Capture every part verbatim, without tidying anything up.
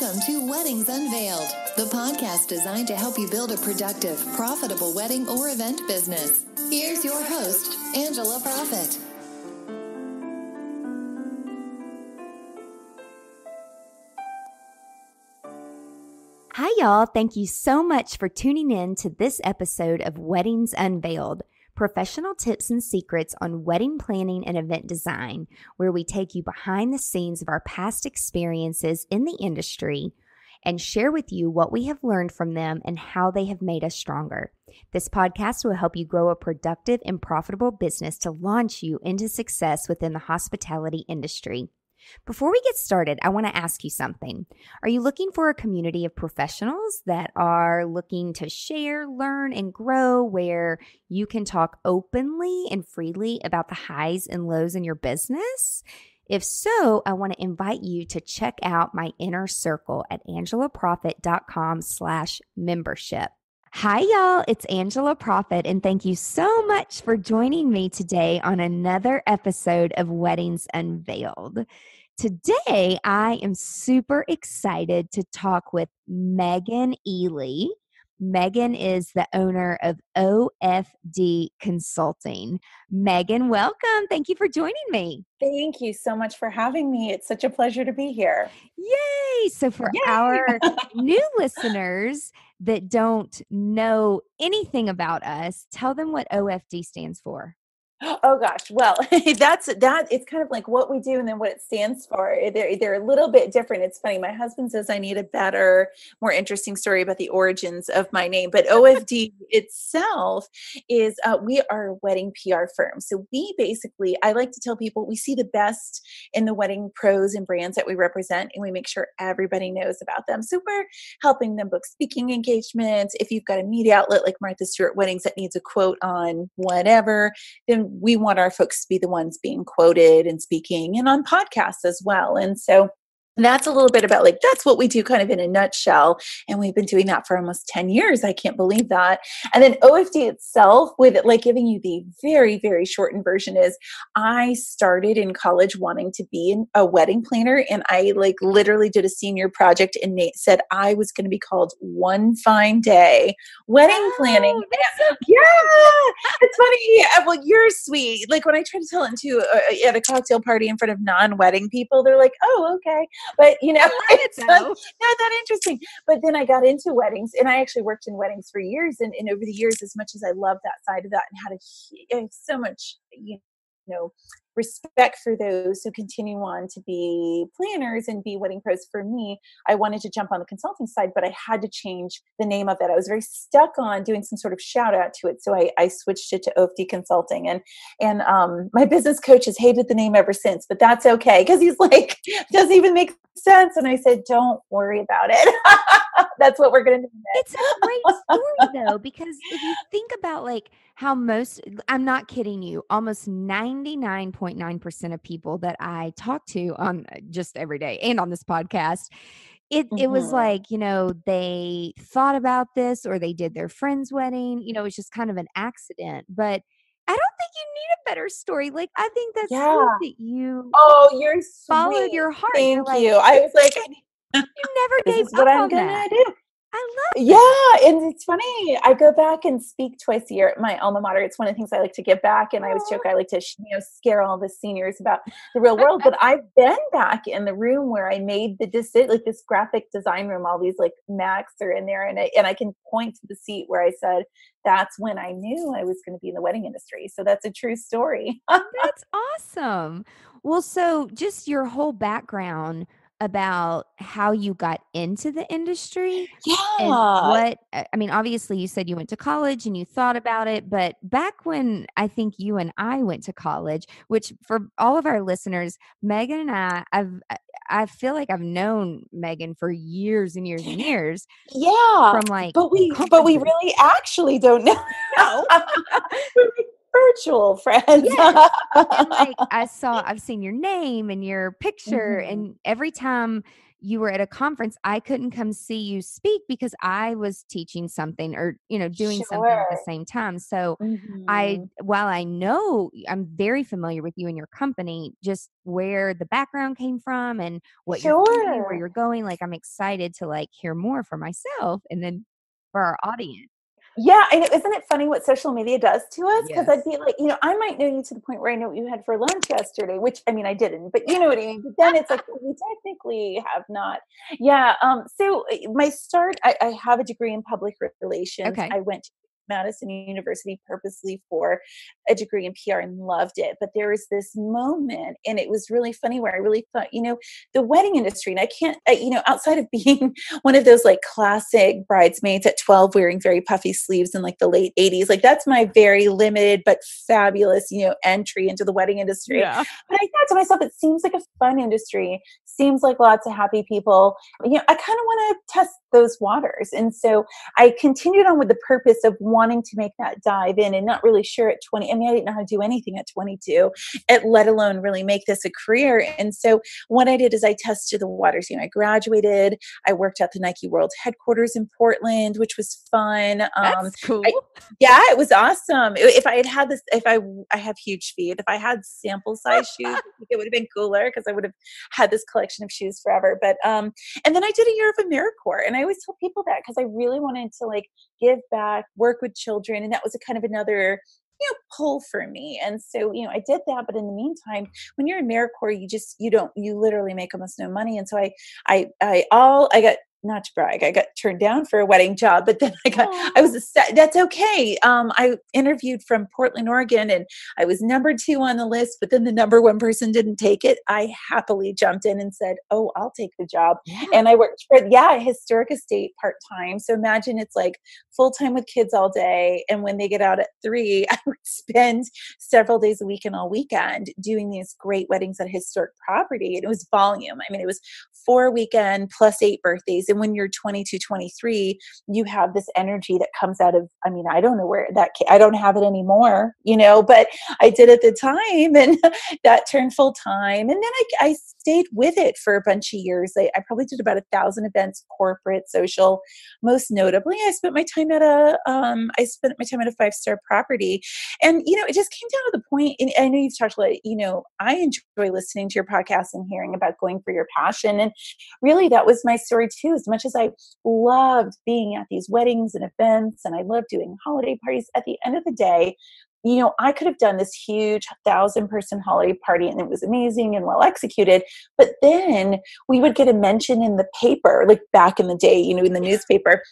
Welcome to Weddings Unveiled, the podcast designed to help you build a productive, profitable wedding or event business. Here's your host, Angela Proffitt. Hi, y'all. Thank you so much for tuning in to this episode of Weddings Unveiled, professional tips and secrets on wedding planning and event design, where we take you behind the scenes of our past experiences in the industry and share with you what we have learned from them and how they have made us stronger. This podcast will help you grow a productive and profitable business to launch you into success within the hospitality industry. Before we get started, I want to ask you something. Are you looking for a community of professionals that are looking to share, learn, and grow, where you can talk openly and freely about the highs and lows in your business? If so, I want to invite you to check out my inner circle at angelaproffitt.com slash membership. Hi, y'all. It's Angela Proffitt, and thank you so much for joining me today on another episode of Weddings Unveiled. Today, I am super excited to talk with Meghan Ely. Meghan is the owner of O F D Consulting. Meghan, welcome. Thank you for joining me. Thank you so much for having me. It's such a pleasure to be here. Yay! So for Yay. our new listeners that don't know anything about us, tell them what O F D stands for. Oh gosh. Well, that's that. It's kind of like what we do and then what it stands for. They're, they're a little bit different. It's funny. My husband says I need a better, more interesting story about the origins of my name, but O F D itself is, uh, we are a wedding P R firm. So we basically, I like to tell people we see the best in the wedding pros and brands that we represent, and we make sure everybody knows about them. So we're helping them book speaking engagements. If you've got a media outlet like Martha Stewart Weddings that needs a quote on whatever, then we want our folks to be the ones being quoted and speaking, and on podcasts as well. And so that's a little bit about like, that's what we do kind of in a nutshell. And we've been doing that for almost ten years. I can't believe that. And then O F D itself, with it, like giving you the very, very shortened version, is I started in college wanting to be a wedding planner. And I like literally did a senior project, and Nate said I was going to be called one fine day wedding oh, planning. That's so cute. Yeah. It's funny. Well, you're sweet. Like when I try to tell it to uh, at a cocktail party in front of non-wedding people, they're like, oh, okay. But, you know, it's not, not that interesting. But then I got into weddings, and I actually worked in weddings for years. And, and over the years, as much as I loved that side of that and had a, I had so much, you know, respect for those who continue on to be planners and be wedding pros. For me, I wanted to jump on the consulting side, but I had to change the name of it. I was very stuck on doing some sort of shout out to it. So I, I switched it to O F D Consulting, and, and um, my business coach has hated the name ever since, but that's okay. Cause he's like, doesn't even make sense. And I said, don't worry about it. That's what we're going to do next. It's a great story though, because if you think about like how most, I'm not kidding you, almost ninety-nine point nine percent of people that I talk to on just every day and on this podcast, it mm-hmm. it was like, you know, they thought about this or they did their friend's wedding, you know, it's just kind of an accident. But I don't think you need a better story. Like, I think that's yeah. cool that you oh, you're followed sweet. Your heart. Thank like, you. I was like, you never gave up what I'm on gonna that. Do. I love it. Yeah. And it's funny. I go back and speak twice a year at my alma mater. It's one of the things I like to give back. And I always joke, I like to, you know, scare all the seniors about the real world. But I've been back in the room where I made the decision, like this graphic design room, all these like Macs are in there. And I, and I can point to the seat where I said, that's when I knew I was going to be in the wedding industry. So that's a true story. That's awesome. Well, so just your whole background about how you got into the industry. Yeah. And what, I mean, obviously you said you went to college and you thought about it, but back when I think you and I went to college, which for all of our listeners, Meghan and I, I've, I feel like I've known Meghan for years and years and years. Yeah. From like, but we, but we really actually don't know. No. virtual friends. Yes. And like I saw, I've seen your name and your picture, mm-hmm. and every time you were at a conference, I couldn't come see you speak because I was teaching something or, you know, doing sure. something at the same time. So mm-hmm. I, while I know I'm very familiar with you and your company, just where the background came from and what sure. you're doing, where you're going, like, I'm excited to like hear more for myself and then for our audience. Yeah. And isn't it funny what social media does to us? Because yes. I'd be like, you know, I might know you to the point where I know what you had for lunch yesterday, which, I mean, I didn't, but you know what I mean? But then it's like, well, we technically have not. Yeah. Um, so my start, I, I have a degree in public relations. Okay. I went to Madison University purposely for a degree in P R and loved it. But there was this moment, and it was really funny, where I really thought, you know, the wedding industry, and I can't, I, you know, outside of being one of those like classic bridesmaids at twelve wearing very puffy sleeves in like the late eighties, like that's my very limited but fabulous, you know, entry into the wedding industry. Yeah. But I thought to myself, it seems like a fun industry, seems like lots of happy people. You know, I kind of want to test those waters. And so I continued on with the purpose of wanting to make that dive in, and not really sure at twenty. I mean, I didn't know how to do anything at twenty-two, at, let alone really make this a career. And so what I did is I tested the waters. You know, I graduated, I worked at the Nike World headquarters in Portland, which was fun. Um, That's cool. I, yeah, it was awesome. If I had had this, if I, I have huge feet, if I had sample size shoes, it would have been cooler because I would have had this collection of shoes forever. But, um, and then I did a year of AmeriCorps, and I always tell people that because I really wanted to like give back, work with children. And that was a kind of another, you know, pull for me. And so, you know, I did that. But in the meantime, when you're in AmeriCorps, you just, you don't, you literally make almost no money. And so I, I, I all, I got, not to brag, I got turned down for a wedding job, but then I got, Aww. I was, a, that's okay. Um, I interviewed from Portland, Oregon, and I was number two on the list, but then the number one person didn't take it. I happily jumped in and said, oh, I'll take the job. Yeah. And I worked for, yeah, a historic estate part-time. So imagine it's like full-time with kids all day. And when they get out at three, I would spend several days a week and all weekend doing these great weddings at historic property. And it was volume. I mean, it was four weekend plus eight birthdays. And when you're twenty-two, twenty-three, you have this energy that comes out of, I mean, I don't know where that, I don't have it anymore, you know, but I did at the time, and that turned full time. And then I, I stayed with it for a bunch of years. I, I probably did about a thousand events, corporate, social. Most notably, I spent my time at a, um, I spent my time at a five-star property. And, you know, it just came down to the point, and I know you've talked about it, you know, I enjoy listening to your podcast and hearing about going for your passion. And really that was my story too. As much as I loved being at these weddings and events, and I loved doing holiday parties, at the end of the day, you know, I could have done this huge thousand person holiday party, and it was amazing and well executed. But then we would get a mention in the paper, like back in the day, you know, in the newspaper.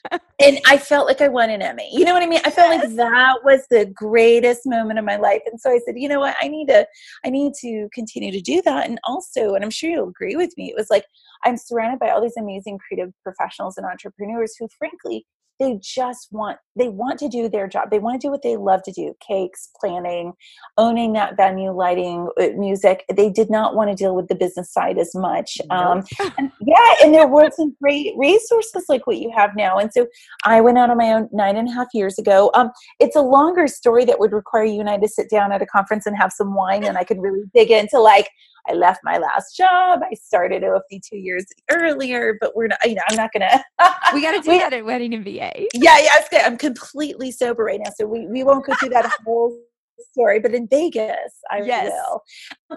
And I felt like I won an Emmy. You know what I mean? I felt yes. like that was the greatest moment of my life. And so I said, you know what, I need to, I need to continue to do that. And also, and I'm sure you'll agree with me, it was like, I'm surrounded by all these amazing creative professionals and entrepreneurs who, frankly, they just want, they want to do their job. They want to do what they love to do. Cakes, planning, owning that venue, lighting, music. They did not want to deal with the business side as much. Um, and yeah. And there were some great resources like what you have now. And so I went out on my own nine and a half years ago. Um, it's a longer story that would require you and I to sit down at a conference and have some wine. And I could really dig into like, I left my last job. I started O F D two years earlier, but we're not, you know, I'm not going to. We got to do we, that at Wedding and V A. Yeah, yeah. It's good. I'm completely sober right now, so we, we won't go through that whole story, but in Vegas, I yes. will.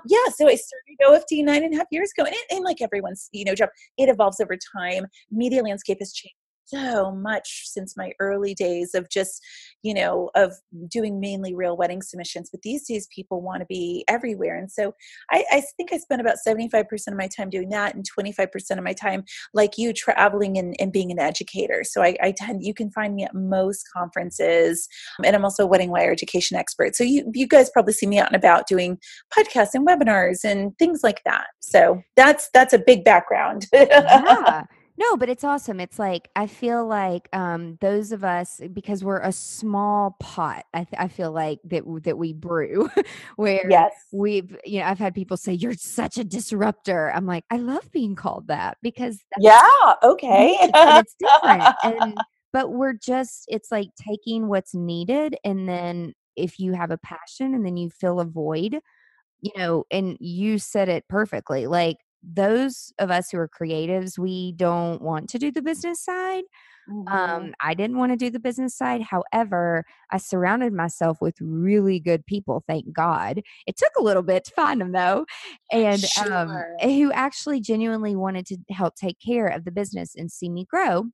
Yeah, so I started O F D nine and a half years ago, and, it, and like everyone's, you know, job, it evolves over time. Media landscape has changed so much since my early days of just, you know, of doing mainly real wedding submissions. But these days people want to be everywhere. And so I, I think I spent about seventy-five percent of my time doing that, and twenty-five percent of my time, like you, traveling and, and being an educator. So I, I tend, you can find me at most conferences, and I'm also a Wedding Wire education expert. So you, you guys probably see me out and about doing podcasts and webinars and things like that. So that's, that's a big background. Yeah. No, but it's awesome. It's like, I feel like um, those of us, because we're a small pot, I, th- I feel like that that we brew where yes. we've, you know, I've had people say, you're such a disruptor. I'm like, I love being called that because. That's yeah. Okay. It's different. And, but we're just, it's like taking what's needed and then if you have a passion and then you fill a void, you know, and you said it perfectly, like those of us who are creatives, we don't want to do the business side. Mm-hmm. Um, I didn't want to do the business side. However, I surrounded myself with really good people. Thank God. It took a little bit to find them though. And sure. um, who actually genuinely wanted to help take care of the business and see me grow.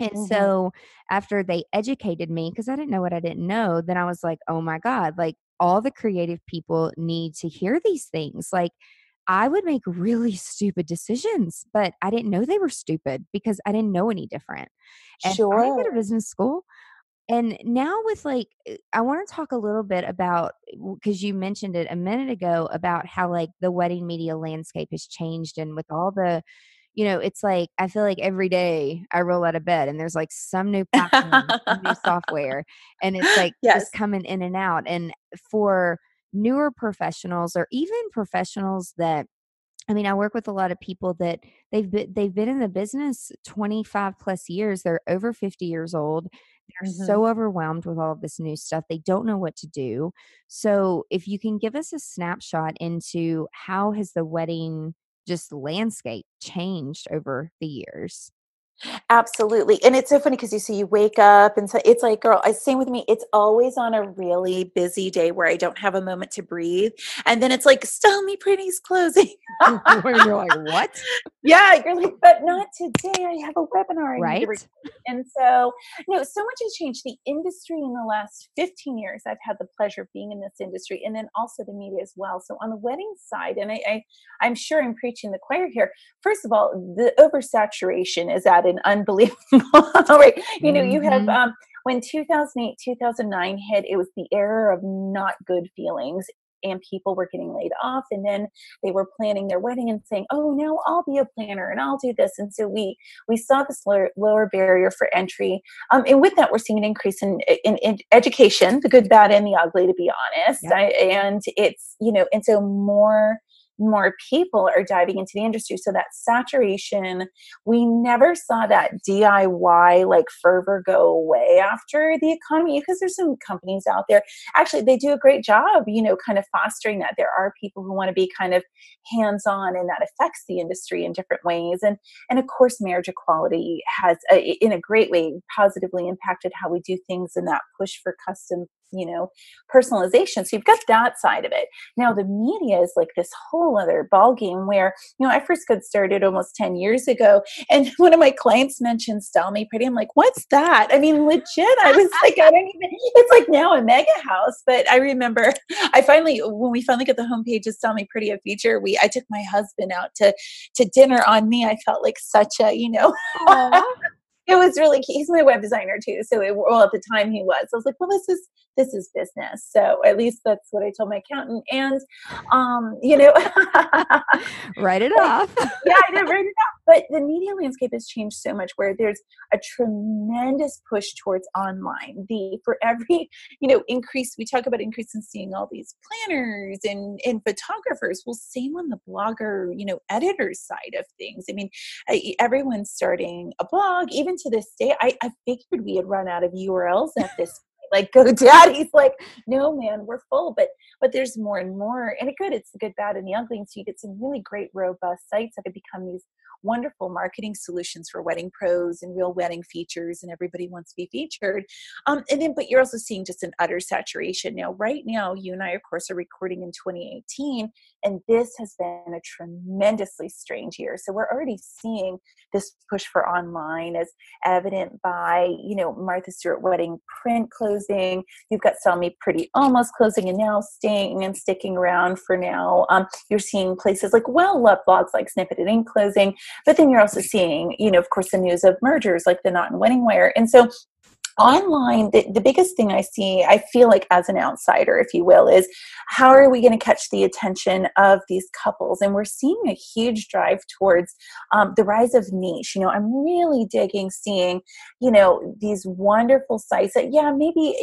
And mm-hmm. so after they educated me, because I didn't know what I didn't know, then I was like, oh my God, like all the creative people need to hear these things. Like, I would make really stupid decisions, but I didn't know they were stupid because I didn't know any different. And sure. I didn't go to business school. And now with like, I want to talk a little bit about, because you mentioned it a minute ago about how like the wedding media landscape has changed. And with all the, you know, it's like, I feel like every day I roll out of bed and there's like some new platform, some new software, and it's like yes. just coming in and out. And for newer professionals, or even professionals that, I mean, I work with a lot of people that they've been, they've been in the business twenty-five plus years. They're over fifty years old. They're mm-hmm. so overwhelmed with all of this new stuff. They don't know what to do. So if you can give us a snapshot into how has the wedding just landscape changed over the years? Absolutely. And it's so funny because you see, you wake up and so it's like, girl, I same with me. It's always on a really busy day where I don't have a moment to breathe. And then it's like, Style Me Pretty's closing. You're like, what? Yeah. You're like, but not today. I have a webinar. Right. And so, no, so much has changed. The industry in the last fifteen years, I've had the pleasure of being in this industry, and then also the media as well. So on the wedding side, and I, I I'm sure I'm preaching the choir here. First of all, the oversaturation is at an unbelievable right. You know, mm-hmm. you have um, when two thousand eight, two thousand nine hit, it was the era of not good feelings, and people were getting laid off, and then they were planning their wedding and saying, "Oh, now I'll be a planner and I'll do this." And so we we saw this lower, lower barrier for entry, um, and with that, we're seeing an increase in, in in education, the good, bad, and the ugly. To be honest, yeah. I, and it's you know, and so more. more people are diving into the industry. So that saturation, we never saw that D I Y like fervor go away after the economy, because there's some companies out there, actually they do a great job, you know, kind of fostering that. There are people who want to be kind of hands-on, and that affects the industry in different ways. And, and of course, marriage equality has a, in a great way positively impacted how we do things, and that push for custom, you know, personalization. So you've got that side of it. Now the media is like this whole other ball game where, you know, I first got started almost ten years ago, and one of my clients mentioned Style Me Pretty. I'm like, what's that? I mean, legit. I was like, I don't even, it's like now a mega house. But I remember I finally, when we finally got the homepage of Style Me Pretty, a feature, we, I took my husband out to, to dinner on me. I felt like such a, you know, it was really key. He's my web designer too. So it, well, at the time he was, I was like, well, this is, this is business. So at least that's what I told my accountant. And, um, you know, write it off. Yeah, I did write it off. But the media landscape has changed so much, where there's a tremendous push towards online. The, for every, you know, increase, we talk about increase in seeing all these planners and, and photographers. Well, same on the blogger, you know, editor side of things. I mean, I, everyone's starting a blog. Even to this day, I, I figured we had run out of U R Ls at this point. Like GoDaddy's like, no, man, we're full. But but there's more and more. And it could, it's the good, bad, and the ugly. And so you get some really great, robust sites that could become these wonderful marketing solutions for wedding pros and real wedding features, and everybody wants to be featured. Um, and then, but you're also seeing just an utter saturation. Now, right now, you and I, of course, are recording in twenty eighteen, and this has been a tremendously strange year. So we're already seeing this push for online, as evident by, you know, Martha Stewart Wedding print closing. You've got Sell Me Pretty almost closing, and now staying and sticking around for now. Um, you're seeing places like well-loved blogs like Snippet and Ink closing. But then you're also seeing, you know, of course, the news of mergers like The Knot and Wedding Wire. And so online, the, the biggest thing I see, I feel like as an outsider, if you will, is how are we going to catch the attention of these couples? And we're seeing a huge drive towards um, the rise of niche. You know, I'm really digging seeing, you know, these wonderful sites that, yeah, maybe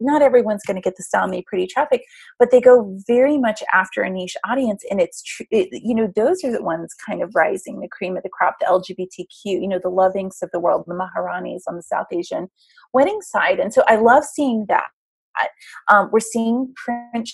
not everyone's going to get the Style Me Pretty traffic, but they go very much after a niche audience. And it's, tr- it, you know, those are the ones kind of rising, the cream of the crop, the L G B T Q, you know, the Love Inks of the world, the Maharanis on the South Asian wedding side. And so I love seeing that. Um, we're seeing print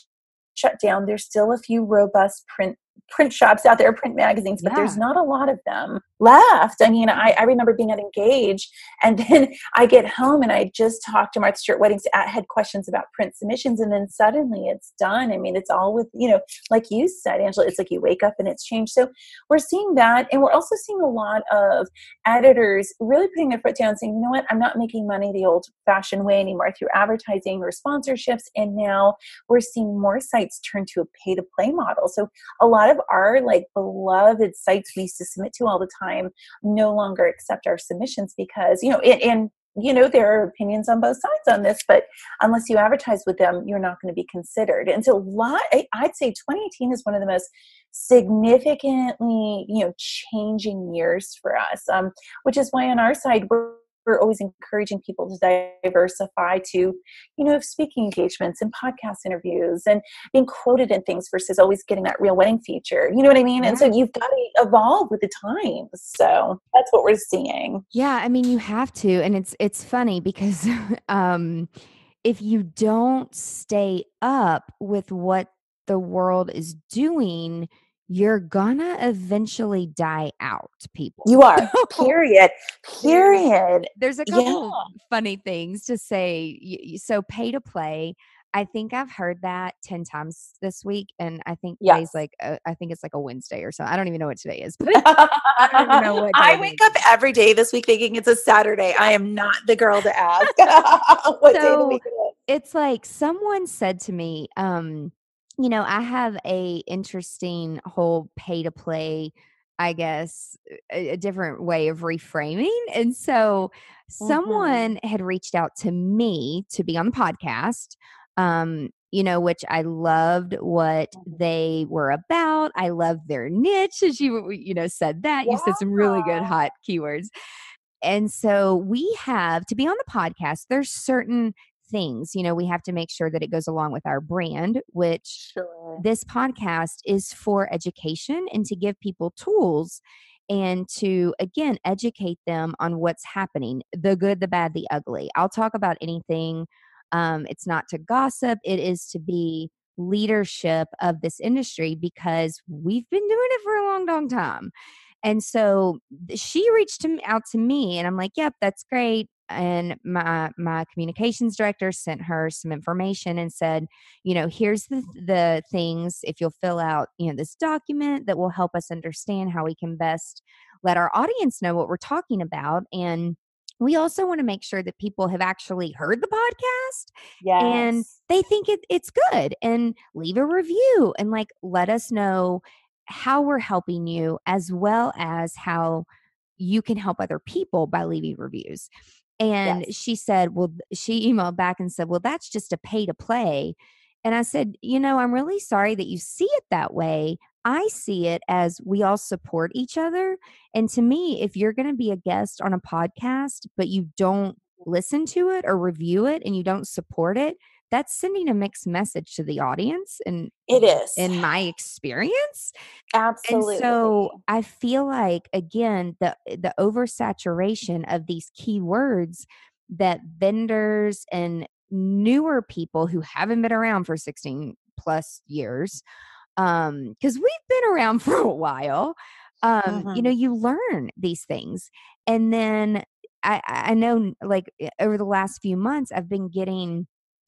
shut down. There's still a few robust print print shops out there, print magazines, but yeah. there's not a lot of them left. I mean, I, I remember being at Engage, and then I get home and I just talked to Martha Stewart Weddings, at, had questions about print submissions, and then suddenly it's done. I mean, it's all with, you know, like you said, Angela, it's like you wake up and it's changed. So we're seeing that, and we're also seeing a lot of editors really putting their foot down saying, you know what, I'm not making money the old-fashioned way anymore through advertising or sponsorships, and now we're seeing more sites turn to a pay-to-play model. So a lot of our like beloved sites we used to submit to all the time no longer accept our submissions because, you know, and, and you know, there are opinions on both sides on this, but unless you advertise with them, you're not going to be considered. And so a lot, I'd say twenty eighteen is one of the most significantly, you know, changing years for us, um, which is why on our side, we're We're always encouraging people to diversify to, you know, speaking engagements and podcast interviews and being quoted in things versus always getting that real wedding feature. You know what I mean? Yeah. And so you've got to evolve with the times. So that's what we're seeing. Yeah. I mean, you have to. And it's, it's funny because um, if you don't stay up with what the world is doing, you're gonna eventually die out, people. You are. Period. Period. There's a couple yeah. funny things to say. So pay to play. I think I've heard that ten times this week, and I think yeah. today's like a, I think it's like a Wednesday or so. I don't even know what today is. But I don't even know what. I wake up every day this week thinking it's a Saturday. I am not the girl to ask what so day of the week it is. It's like someone said to me. Um, You know, I have a interesting whole pay to play, I guess, a, a different way of reframing. And so mm-hmm. someone had reached out to me to be on the podcast, um, you know, which I loved what they were about. I loved their niche, as you, you know, said that. Yeah. You said some really good hot keywords. And so we have, to be on the podcast, there's certain things, you know, we have to make sure that it goes along with our brand, which sure. this podcast is for education and to give people tools and to, again, educate them on what's happening, the good, the bad, the ugly. I'll talk about anything. Um, it's not to gossip. It is to be leadership of this industry because we've been doing it for a long, long time. And so she reached out to me and I'm like, yep, that's great. And my my communications director sent her some information and said, you know, here's the the things, if you'll fill out, you know, this document that will help us understand how we can best let our audience know what we're talking about. And we also want to make sure that people have actually heard the podcast yes. and they think it, it's good and leave a review and like let us know how we're helping you as well as how you can help other people by leaving reviews. And yes. she said, well, she emailed back and said, well, that's just a pay to play. And I said, you know, I'm really sorry that you see it that way. I see it as we all support each other. And to me, if you're going to be a guest on a podcast, but you don't listen to it or review it and you don't support it, that's sending a mixed message to the audience. And it is in my experience. Absolutely. And so I feel like, again, the, the oversaturation of these keywords that vendors and newer people who haven't been around for sixteen plus years, um, cause we've been around for a while. Um, mm-hmm. You know, you learn these things. And then I, I know like over the last few months, I've been getting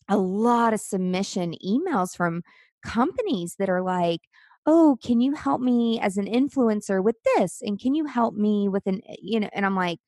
a lot of submission emails from companies that are like, oh, can you help me as an influencer with this? And can you help me with an, you know, and I'm like,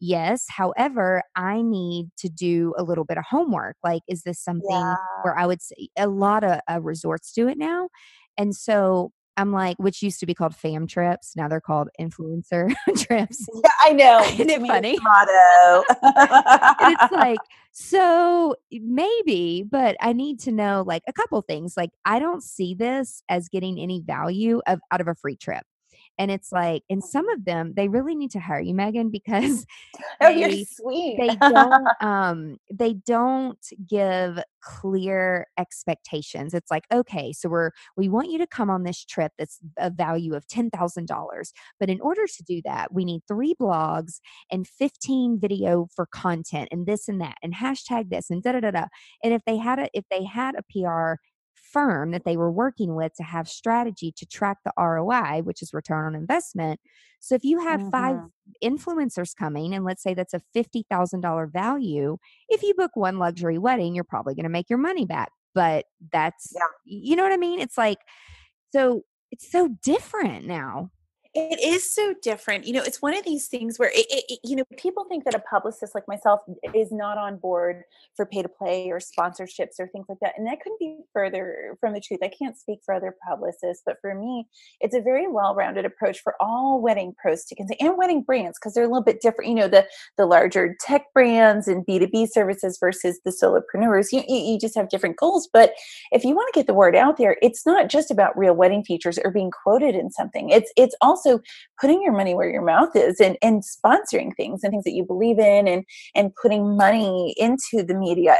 yes. However, I need to do a little bit of homework. Like, is this something yeah. where I would say a lot of uh, resorts do it now? And so I'm like, which used to be called fam trips. Now they're called influencer trips. Yeah, I know. Isn't it funny? It's like, so maybe, but I need to know like a couple things. Like I don't see this as getting any value of out of a free trip. And it's like, and some of them, they really need to hire you, Meghan, because oh, they, you're sweet. they don't, um, they don't give clear expectations. It's like, okay, so we're, we want you to come on this trip. That's a value of ten thousand dollars. But in order to do that, we need three blogs and fifteen video for content and this and that, and hashtag this and da, da, da, da. And if they had a, if they had a P R firm that they were working with to have strategy to track the R O I, which is return on investment. So if you have mm-hmm. five influencers coming, and let's say that's a fifty thousand dollars value, if you book one luxury wedding, you're probably going to make your money back. But that's, yeah. you know what I mean? It's like, so it's so different now. It is so different. You know, it's one of these things where, it, it, it, you know, people think that a publicist like myself is not on board for pay to play or sponsorships or things like that. And that couldn't be further from the truth. I can't speak for other publicists, but for me, it's a very well-rounded approach for all wedding pros to consider, and wedding brands, because they're a little bit different. You know, the, the larger tech brands and B two B services versus the solopreneurs, you, you just have different goals. But if you want to get the word out there, it's not just about real wedding features or being quoted in something. It's, it's also So putting your money where your mouth is, and, and sponsoring things and things that you believe in, and, and putting money into the media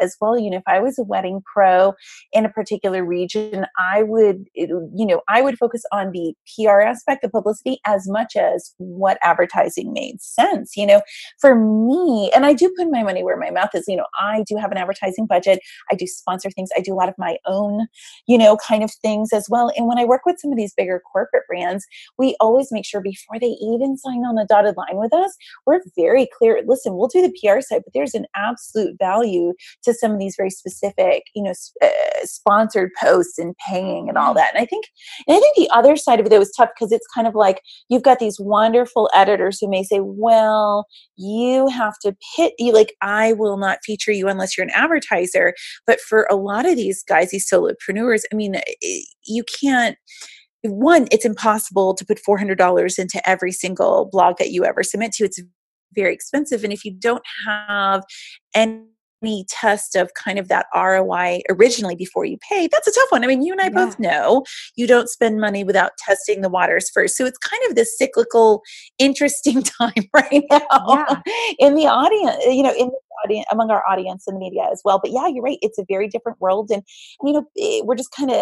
as well. You know, if I was a wedding pro in a particular region, I would, you know, I would focus on the P R aspect, the publicity, as much as what advertising made sense. You know, for me, and I do put my money where my mouth is, you know, I do have an advertising budget. I do sponsor things. I do a lot of my own, you know, kind of things as well. And when I work with some of these bigger corporate brands, we always make sure before they even sign on a dotted line with us, we're very clear. Listen, we'll do the P R side, but there's an absolute value to some of these very specific, you know, uh, sponsored posts and paying and all that. And I think, and I think the other side of it was tough, because it's kind of like, you've got these wonderful editors who may say, well, you have to pit you, like, I will not feature you unless you're an advertiser. But for a lot of these guys, these solopreneurs, I mean, you can't, one, it's impossible to put four hundred dollars into every single blog that you ever submit to. It's very expensive. And if you don't have any test of kind of that R O I originally before you pay, that's a tough one. I mean, you and I yeah. both know you don't spend money without testing the waters first. So it's kind of this cyclical, interesting time right now yeah. in the audience, you know, in the audience, among our audience and the media as well. But yeah, you're right. It's a very different world. And, and you know, we're just kind of,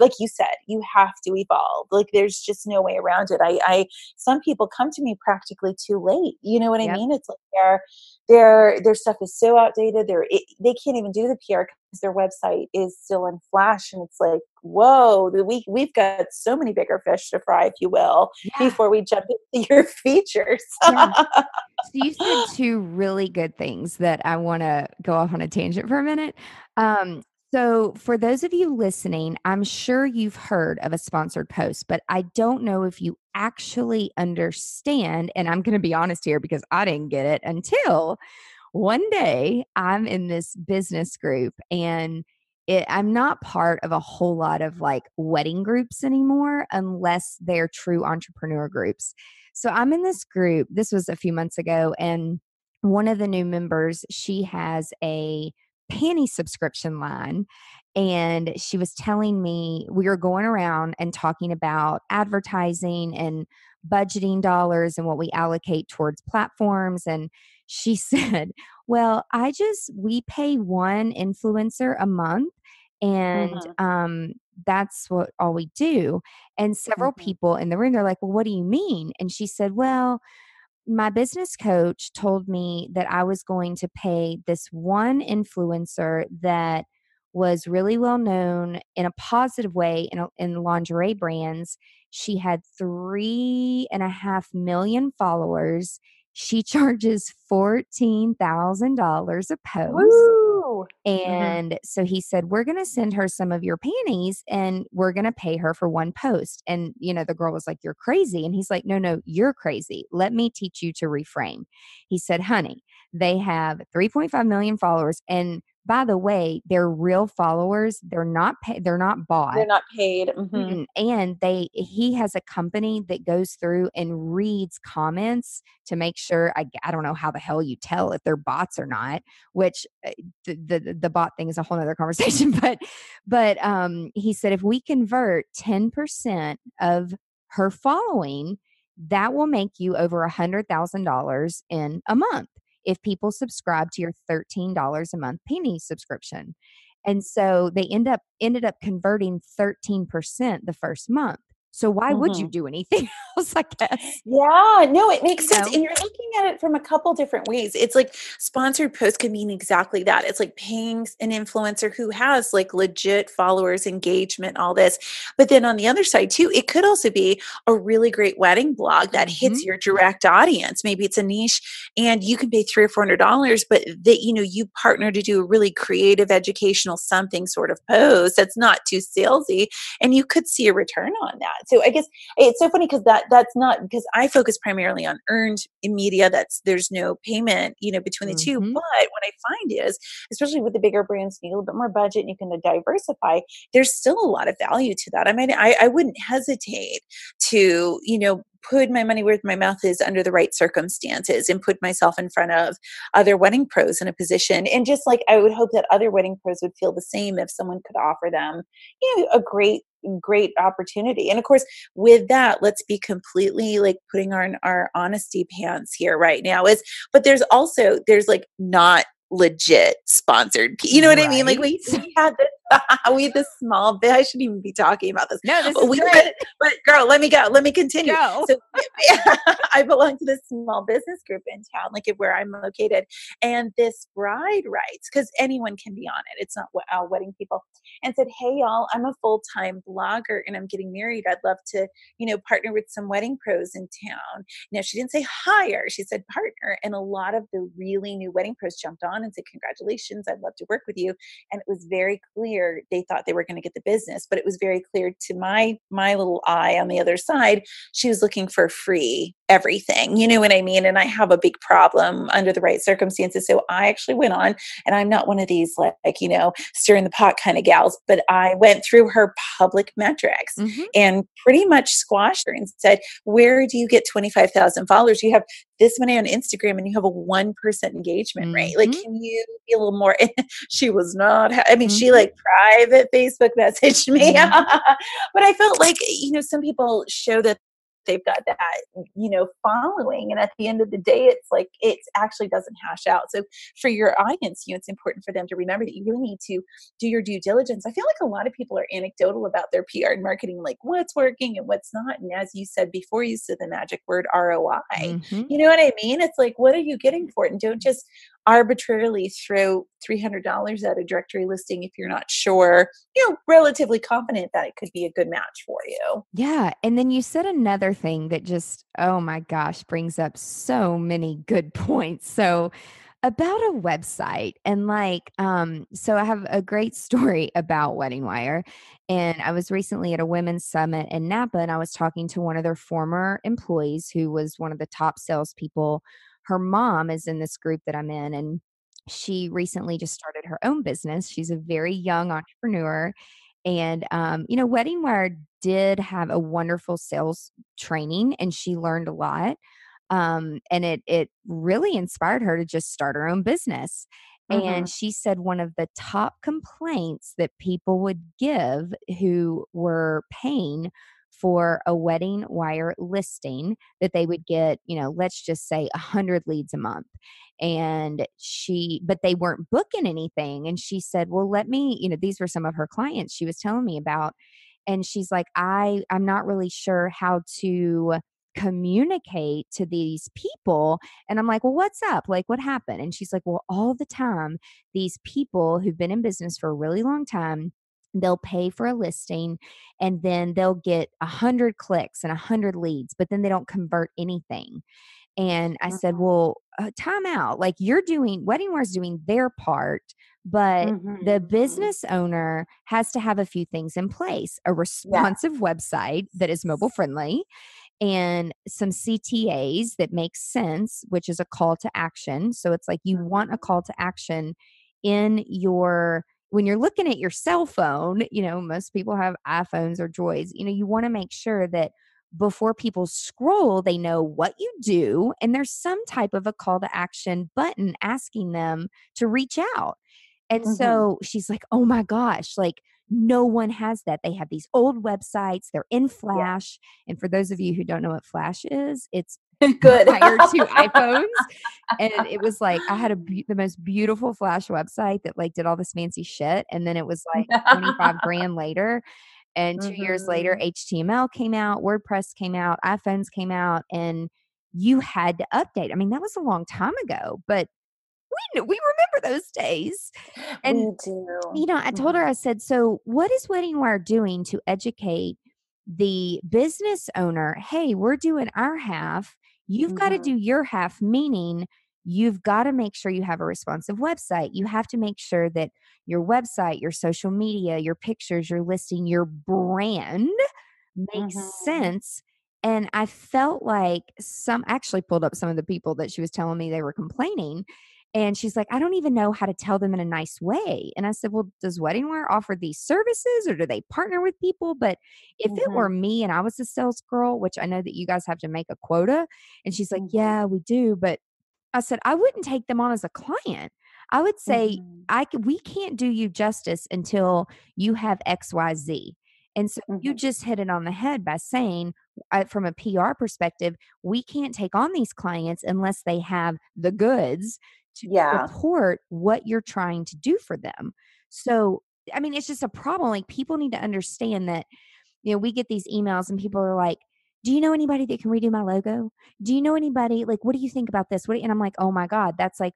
like you said, you have to evolve. Like, there's just no way around it. I, I some people come to me practically too late. You know what yeah. I mean? It's like they're, Their their stuff is so outdated. They're, it, they can't even do the P R because their website is still in Flash. And it's like, whoa, we, we've got so many bigger fish to fry, if you will, yeah. before we jump into your features. yeah. So you said two really good things that I want to go off on a tangent for a minute. Um, So for those of you listening, I'm sure you've heard of a sponsored post, but I don't know if you actually understand. And I'm going to be honest here, because I didn't get it until one day I'm in this business group, and it, I'm not part of a whole lot of like wedding groups anymore, unless they're true entrepreneur groups. So I'm in this group. This was a few months ago. And one of the new members, she has a panty subscription line. And she was telling me, we were going around and talking about advertising and budgeting dollars and what we allocate towards platforms. And she said, well, I just, we pay one influencer a month, and mm-hmm. um, that's what all we do. And several mm-hmm. people in the room, they're like, well, what do you mean? And she said, well, my business coach told me that I was going to pay this one influencer that was really well known in a positive way in, in lingerie brands. She had three and a half million followers. She charges fourteen thousand dollars a post. Woo! And mm-hmm. so he said, we're going to send her some of your panties, and we're going to pay her for one post. And, you know, the girl was like, you're crazy. And he's like, no, no, you're crazy. Let me teach you to reframe. He said, honey, they have three point five million followers. And by the way, they're real followers. They're not pay- They're not bought. They're not paid. Mm-hmm. And they, he has a company that goes through and reads comments to make sure, I, I don't know how the hell you tell if they're bots or not, which the, the, the bot thing is a whole nother conversation. But, but um, he said, if we convert ten percent of her following, that will make you over one hundred thousand dollars in a month if people subscribe to your thirteen dollars a month penny subscription. And so they end up ended up converting thirteen percent the first month. So why mm-hmm. would you do anything else, I guess? Yeah, no, it makes sense. No. And you're looking at it from a couple different ways. It's like sponsored posts can mean exactly that. It's like paying an influencer who has like legit followers, engagement, all this. But then on the other side too, it could also be a really great wedding blog that mm-hmm. hits your direct audience. Maybe it's a niche and you can pay three or four hundred dollars, but that, you know, you partner to do a really creative, educational, something sort of post that's not too salesy, and you could see a return on that. So I guess it's so funny because that that's not because I focus primarily on earned media. That's there's no payment, you know, between the mm-hmm. two. But what I find is, especially with the bigger brands, you need a little bit more budget and you can diversify. There's still a lot of value to that. I mean, I, I wouldn't hesitate to, you know, put my money where my mouth is under the right circumstances and put myself in front of other wedding pros in a position. And just like, I would hope that other wedding pros would feel the same if someone could offer them, you know, a great, great opportunity. And of course, with that, let's be completely like putting on our honesty pants here right now is, but there's also, there's like not legit sponsored. You know what right. I mean? Like we, we had this we had this small bit. I shouldn't even be talking about this. No, this but is we, good. But girl, let me go. Let me continue. Go. So I belong to this small business group in town, like where I'm located. And this bride writes, because anyone can be on it. It's not uh, wedding people. And said, hey, y'all, I'm a full-time blogger and I'm getting married. I'd love to, you know, partner with some wedding pros in town. Now, she didn't say hire. She said partner. And a lot of the really new wedding pros jumped on and said, congratulations. I'd love to work with you. And it was very clear. They thought they were going to get the business, but it was very clear to my my little eye on the other side, she was looking for free everything. You know what I mean? And I have a big problem under the right circumstances. So I actually went on, and I'm not one of these like, you know, stir in the pot kind of gals, but I went through her public metrics mm-hmm. and pretty much squashed her and said, where do you get twenty-five thousand followers? You have this many on Instagram and you have a one percent engagement mm-hmm. rate. Like, can you be a little more? She was not, ha- I mean, mm-hmm. she like private Facebook messaged me, mm-hmm. but I felt like, you know, some people show that they've got that, you know, following. And at the end of the day, it's like, it actually doesn't hash out. So for your audience, you know, it's important for them to remember that you really need to do your due diligence. I feel like a lot of people are anecdotal about their P R and marketing, like what's working and what's not. And as you said before, you said the magic word R O I, mm-hmm. you know what I mean? It's like, what are you getting for it? And don't just arbitrarily throw three hundred dollars at a directory listing if you're not sure, you know, relatively confident that it could be a good match for you. Yeah. And then you said another thing that just, oh my gosh, brings up so many good points. So about a website and like, um, so I have a great story about Wedding Wire, and I was recently at a women's summit in Napa, and I was talking to one of their former employees who was one of the top salespeople. Her mom is in this group that I'm in, and she recently just started her own business. She's a very young entrepreneur. And, um, you know, Wedding Wire did have a wonderful sales training, and she learned a lot. Um, and it it really inspired her to just start her own business. Mm-hmm. And she said one of the top complaints that people would give who were paying for a Wedding Wire listing, that they would get, you know, let's just say a hundred leads a month. And she, but they weren't booking anything. And she said, well, let me, you know, these were some of her clients she was telling me about. And she's like, I, I'm not really sure how to communicate to these people. And I'm like, well, what's up? Like, what happened? And she's like, well, all the time, these people who've been in business for a really long time, they'll pay for a listing and then they'll get a hundred clicks and a hundred leads, but then they don't convert anything. And I mm-hmm. said, well, uh, time out. Like you're doing, Wedding Wire's doing their part, but mm-hmm. the business owner has to have a few things in place, a responsive yeah. website that is mobile friendly and some C T As that make sense, which is a call to action. So it's like, you mm-hmm. want a call to action in your when you're looking at your cell phone, you know, most people have iPhones or Droids, you know, you want to make sure that before people scroll, they know what you do. And there's some type of a call to action button asking them to reach out. And mm-hmm. so she's like, oh my gosh, like No one has that. They have these old websites. They're in Flash. Yeah. And for those of you who don't know what Flash is, it's good prior to iPhones. And it was like, I had a be- the most beautiful Flash website that like did all this fancy shit. And then it was like twenty-five grand later. And two mm-hmm. years later, H T M L came out, WordPress came out, iPhones came out, and you had to update. I mean, that was a long time ago, but we knew, we remember those days. And, we do. You know, I told her, I said, so what is Wedding Wire doing to educate the business owner? Hey, we're doing our half. You've mm-hmm. got to do your half, meaning you've got to make sure you have a responsive website. You have to make sure that your website, your social media, your pictures, your listing, your brand makes mm-hmm. sense. And I felt like some, I actually pulled up some of the people that she was telling me they were complaining. And she's like, I don't even know how to tell them in a nice way. And I said, well, does Wedding Wire offer these services or do they partner with people? But if mm-hmm. it were me and I was a sales girl, which I know that you guys have to make a quota. And she's like, mm-hmm. yeah, we do. But I said, I wouldn't take them on as a client. I would say, mm-hmm. I can, we can't do you justice until you have X, Y, Z. And so mm-hmm. you just hit it on the head by saying, uh, from a P R perspective, we can't take on these clients unless they have the goods to yeah. support what you're trying to do for them. So, I mean, it's just a problem. Like, people need to understand that, you know, we get these emails and people are like, do you know anybody that can redo my logo? Do you know anybody? Like, what do you think about this? What? And I'm like, oh my God, that's like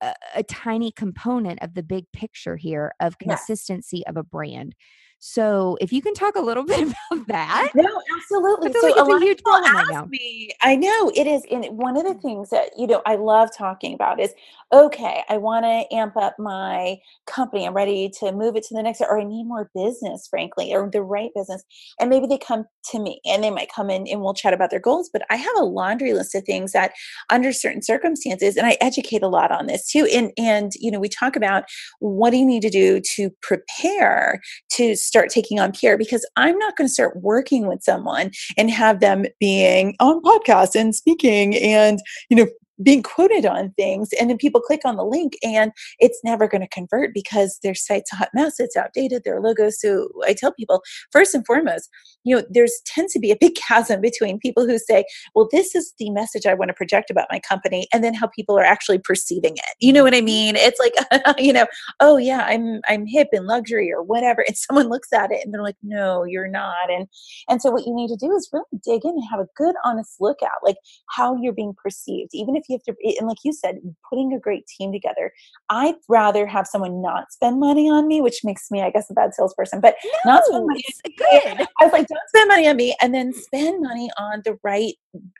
a, a tiny component of the big picture here of consistency yeah. of a brand. So if you can talk a little bit about that. No, absolutely. I feel so like it's a, a huge problem right now. Me, I know it is. And one of the things that, you know, I love talking about is, okay, I want to amp up my company. I'm ready to move it to the next, or I need more business, frankly, or the right business. And maybe they come to me and they might come in and we'll chat about their goals. But I have a laundry list of things that under certain circumstances, and I educate a lot on this too. And, and, you know, we talk about what do you need to do to prepare to start taking on P R, because I'm not going to start working with someone and have them being on podcasts and speaking and, you know, being quoted on things. And then people click on the link and it's never going to convert because their site's a hot mess. It's outdated, their logo. So I tell people, first and foremost, you know, there's tends to be a big chasm between people who say, well, this is the message I want to project about my company, and then how people are actually perceiving it. You know what I mean? It's like, you know, oh yeah, I'm, I'm hip and luxury or whatever. And someone looks at it and they're like, no, you're not. And, and so what you need to do is really dig in and have a good, honest look at like how you're being perceived, even if you have to, and like you said, putting a great team together. I'd rather have someone not spend money on me, which makes me, I guess, a bad salesperson, but no, not spend money. Good. I was like, don't spend money on me, and then spend money on the right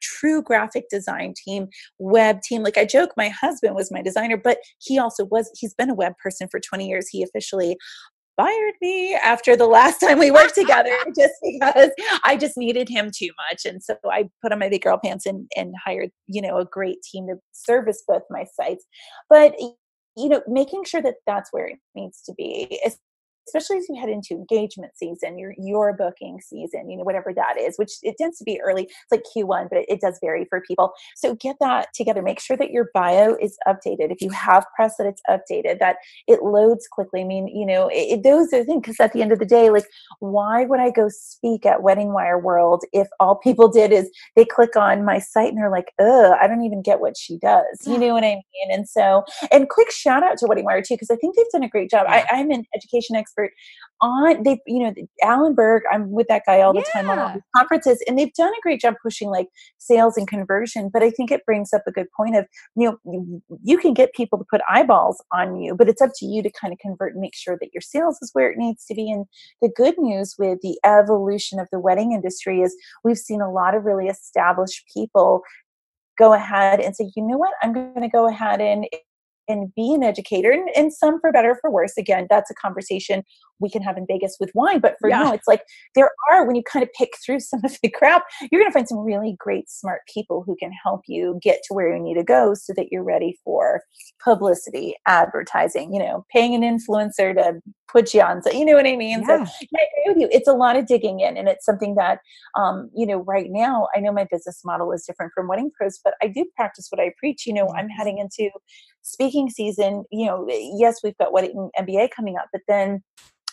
true graphic design team, web team. Like I joke, my husband was my designer, but he also was, he's been a web person for twenty years. He officially fired me after the last time we worked together just because I just needed him too much. And so I put on my big girl pants and, and hired, you know, a great team to service both my sites. But, you know, making sure that that's where it needs to be, especially as you head into engagement season, your, your booking season, you know, whatever that is, which it tends to be early. It's like Q one, but it, it does vary for people. So get that together. Make sure that your bio is updated. If you have press, that it's updated, that it loads quickly. I mean, you know, it, it, those are things, because at the end of the day, like, why would I go speak at Wedding Wire World if all people did is they click on my site and they're like, oh, I don't even get what she does. You know what I mean? And so, and quick shout out to Wedding Wire too, because I think they've done a great job. I, I'm an education expert. On they, you know, Alan Berg, I'm with that guy all the yeah. time on all these conferences, and they've done a great job pushing like sales and conversion. But I think it brings up a good point of, you know, you can get people to put eyeballs on you, but it's up to you to kind of convert and make sure that your sales is where it needs to be. And the good news with the evolution of the wedding industry is we've seen a lot of really established people go ahead and say, you know what, I'm going to go ahead and and be an educator, and, and some for better or for worse. Again, that's a conversation we can have in Vegas with wine, but for yeah. you, it's like there are, when you kind of pick through some of the crap, you're going to find some really great, smart people who can help you get to where you need to go so that you're ready for publicity, advertising, you know, paying an influencer to put you on. So, you know what I mean? Yeah. So I agree with you. It's a lot of digging in, and it's something that, um, you know, right now, I know my business model is different from Wedding Pros, but I do practice what I preach. You know, I'm heading into speaking season. You know, yes, we've got Wedding M B A coming up, but then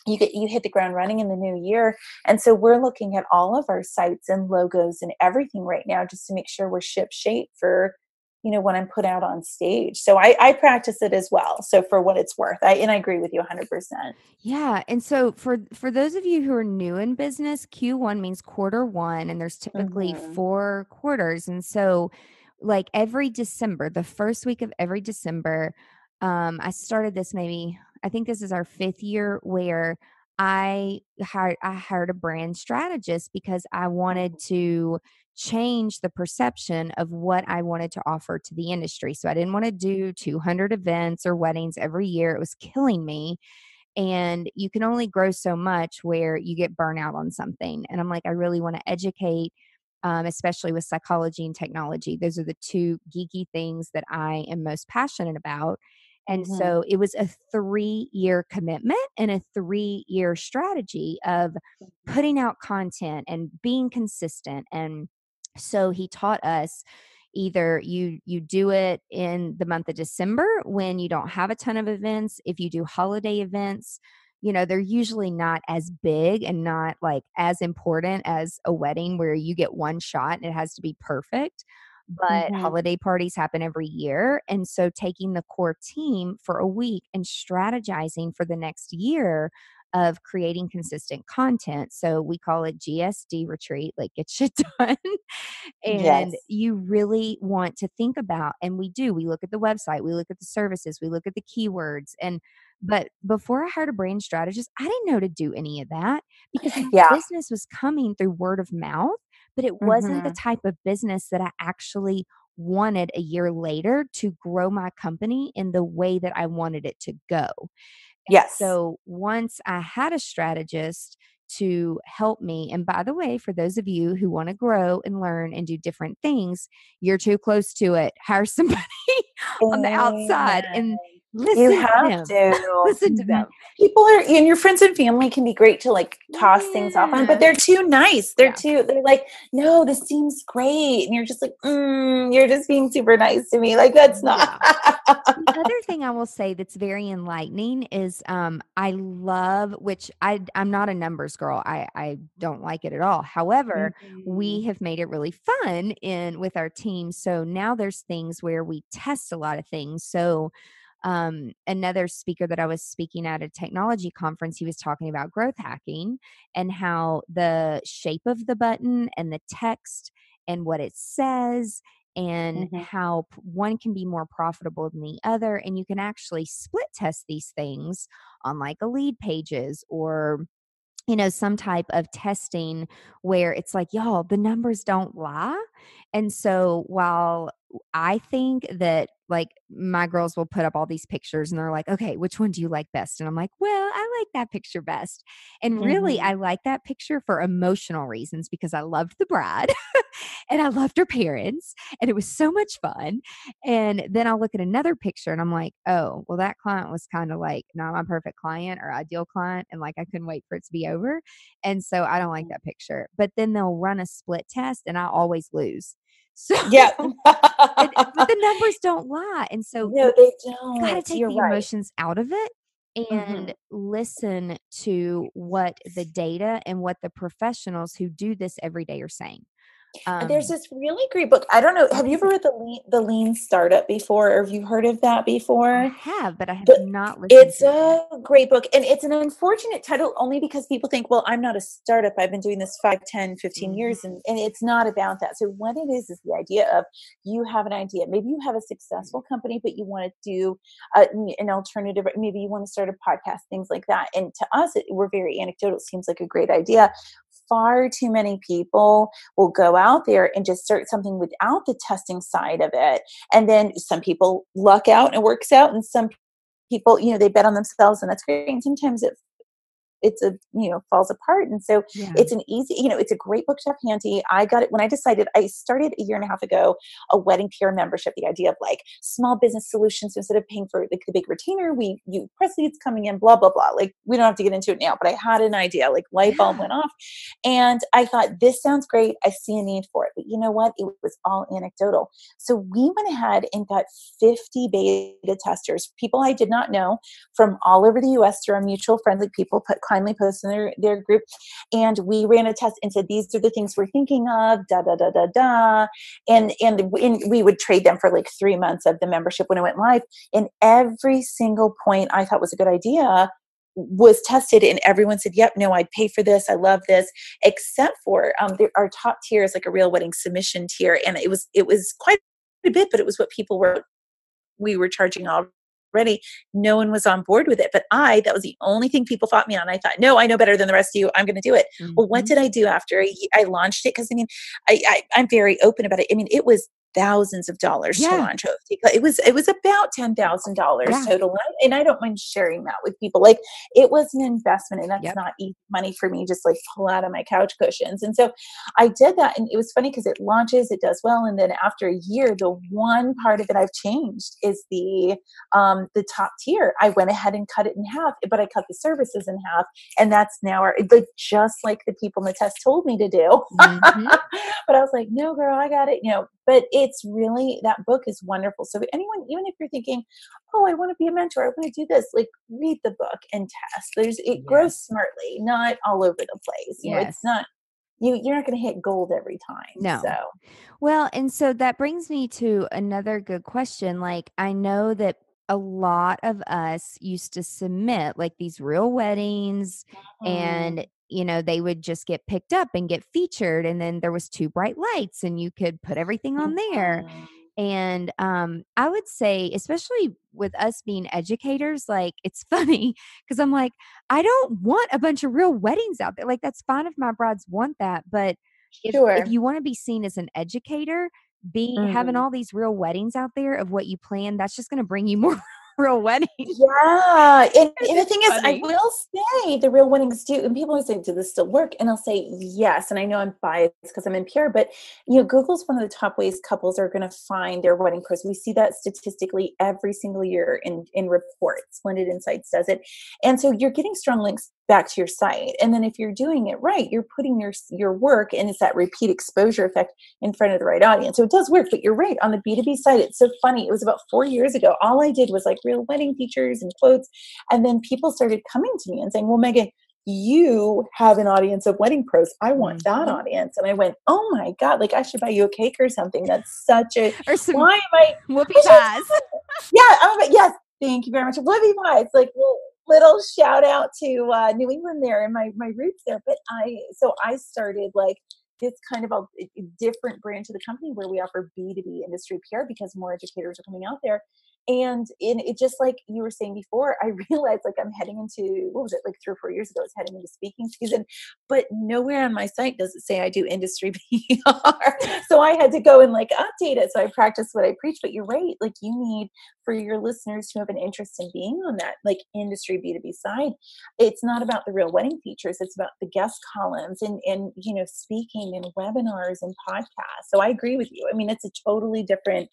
you get, you hit the ground running in the new year. And so we're looking at all of our sites and logos and everything right now, just to make sure we're ship shape for, you know, when I'm put out on stage. So I, I practice it as well. So for what it's worth, I, and I agree with you one hundred percent. Yeah. And so for, for those of you who are new in business, Q one means quarter one, and there's typically mm-hmm. four quarters. And so like every December, the first week of every December, um, I started this maybe, I think this is our fifth year, where I hired, I hired a brand strategist because I wanted to change the perception of what I wanted to offer to the industry. So I didn't want to do two hundred events or weddings every year. It was killing me. And you can only grow so much where you get burnout on something. And I'm like, I really want to educate, um, especially with psychology and technology. Those are the two geeky things that I am most passionate about. And mm-hmm. so it was a three-year commitment and a three-year strategy of putting out content and being consistent. And so he taught us either you you do it in the month of December when you don't have a ton of events. If you do holiday events, you know, they're usually not as big and not like as important as a wedding where you get one shot and it has to be perfect. But mm-hmm. holiday parties happen every year. And so taking the core team for a week and strategizing for the next year of creating consistent content. So we call it G S D retreat, like get shit done. And yes. you really want to think about, and we do, we look at the website, we look at the services, we look at the keywords. And, but before I hired a brand strategist, I didn't know to do any of that because yeah. the business was coming through word of mouth. But it wasn't mm-hmm. the type of business that I actually wanted a year later to grow my company in the way that I wanted it to go. And yes. so once I had a strategist to help me, and by the way, for those of you who want to grow and learn and do different things, you're too close to it. Hire somebody on the outside and Listen you have to, to. listen to them. People are, and your friends and family can be great to like toss yeah. things off on, but they're too nice. They're yeah. too, they're like, no, this seems great. And you're just like, mm, you're just being super nice to me. Like that's not. Yeah. The other thing I will say that's very enlightening is um, I love, which I, I'm not a numbers girl. I, I don't like it at all. However, mm-hmm. we have made it really fun in with our team. So now there's things where we test a lot of things. So Um, another speaker that I was speaking at a technology conference, he was talking about growth hacking and how the shape of the button and the text and what it says and mm-hmm. how one can be more profitable than the other. And you can actually split test these things on like a lead pages or, you know, some type of testing where it's like, y'all, the numbers don't lie. And so while I think that like my girls will put up all these pictures and they're like, okay, which one do you like best? And I'm like, well, I like that picture best. And mm-hmm. really, I like that picture for emotional reasons because I loved the bride and I loved her parents and it was so much fun. And then I'll look at another picture and I'm like, oh, well, that client was kind of like not my perfect client or ideal client. And like, I couldn't wait for it to be over. And so I don't like that picture, but then they'll run a split test and I always lose. So yeah, but, but the numbers don't lie, and so no, they don't. You got to take You're the right. emotions out of it and mm-hmm. listen to what the data and what the professionals who do this every day are saying. Um, There's this really great book. I don't know. Have you ever read the Lean, the Lean Startup before, or have you heard of that before? I have, but I have but not listened. It's to a that. great book, and it's an unfortunate title only because people think, well, I'm not a startup. I've been doing this five, ten, fifteen mm-hmm. years, and, and it's not about that. So what it is is the idea of you have an idea. Maybe you have a successful company, but you want to do uh, an alternative. Maybe you want to start a podcast, things like that. And to us, it, we're very anecdotal. It seems like a great idea. Far too many people will go out there and just start something without the testing side of it. And then some people luck out and it works out. And some people, you know, they bet on themselves and that's great. And sometimes it it's a, you know, falls apart. And so yeah. it's an easy, you know, it's a great book to have handy. I got it when I decided I started a year and a half ago, a wedding peer membership, the idea of like small business solutions instead of paying for the, the big retainer, we, you press leads coming in, blah, blah, blah. Like we don't have to get into it now, but I had an idea, like light bulb yeah. went off and I thought this sounds great. I see a need for it, but you know what? It was all anecdotal. So we went ahead and got fifty beta testers, people I did not know from all over the U S through our mutual friends, like people put kindly posted in their, their group. And we ran a test and said, these are the things we're thinking of, da, da, da, da, da. And, and, and we would trade them for like three months of the membership when it went live. And every single point I thought was a good idea was tested, and everyone said, yep, no, I'd pay for this. I love this. Except for um, there, our top tier is like a real wedding submission tier. And it was, it was quite a bit, but it was what people were, we were charging already. No one was on board with it, but I, that was the only thing people fought me on. I thought, no, I know better than the rest of you. I'm going to do it. Mm-hmm. Well, what did I do after I, I launched it? Cause I mean, I, I, I'm very open about it. I mean, it was thousands of dollars yeah. to launch O F D. It was, it was about ten thousand dollars yeah. total. And I don't mind sharing that with people. Like, it was an investment, and that's yep. not easy money for me, just like pull out of my couch cushions. And so I did that. And it was funny because it launches, it does well. And then after a year, the one part of it I've changed is the, um, the top tier. I went ahead and cut it in half, but I cut the services in half. And that's now our, like, just like the people in the test told me to do, mm-hmm. but I was like, no, girl, I got it. You know, but it's really, that book is wonderful. So anyone, even if you're thinking, oh, I want to be a mentor, I want to do this, like, read the book and test. There's, it yes. grows smartly, not all over the place. You yes. know, it's not, you, you're not going to hit gold every time. No. So. Well, and so that brings me to another good question. Like, I know that a lot of us used to submit like these real weddings mm-hmm. and you know, they would just get picked up and get featured. And then there was two bright lights and you could put everything on there. And um, I would say, especially with us being educators, like, it's funny because I'm like, I don't want a bunch of real weddings out there. Like, that's fine if my brides want that. But if, sure. if you want to be seen as an educator, being mm. having all these real weddings out there of what you plan, that's just going to bring you more real weddings. Yeah. And, and the thing is, funny. I will say the real weddings do, and people will say, do this still work? And I'll say, yes. And I know I'm biased because I'm impure, but you know, Google's one of the top ways couples are going to find their wedding pros. We see that statistically every single year in, in reports. Blended Insights does it. And so you're getting strong links back to your site. And then if you're doing it right, you're putting your, your work, and it's that repeat exposure effect, in front of the right audience. So it does work, but you're right. On the B two B side, it's so funny. It was about four years ago. All I did was like real wedding features and quotes. And then people started coming to me and saying, well, Meghan, you have an audience of wedding pros. I want that audience. And I went, oh my God, like, I should buy you a cake or something. That's such a, or some, why am I? Whoopie pies. Yeah. I'm like, yes. Thank you very much. Whoopie pies. Like, well, little shout out to uh, New England there and my, my roots there. But I, so I started like this kind of a different branch of the company where we offer B two B industry P R because more educators are coming out there. And in it, just like you were saying before, I realized like I'm heading into, what was it, like three or four years ago, I was heading into speaking season, but nowhere on my site does it say I do industry P R. So I had to go and like update it. So I practice what I preach, but you're right. Like, you need, for your listeners who have an interest in being on that, like, industry B two B side, it's not about the real wedding features. It's about the guest columns and, and, you know, speaking and webinars and podcasts. So I agree with you. I mean, it's a totally different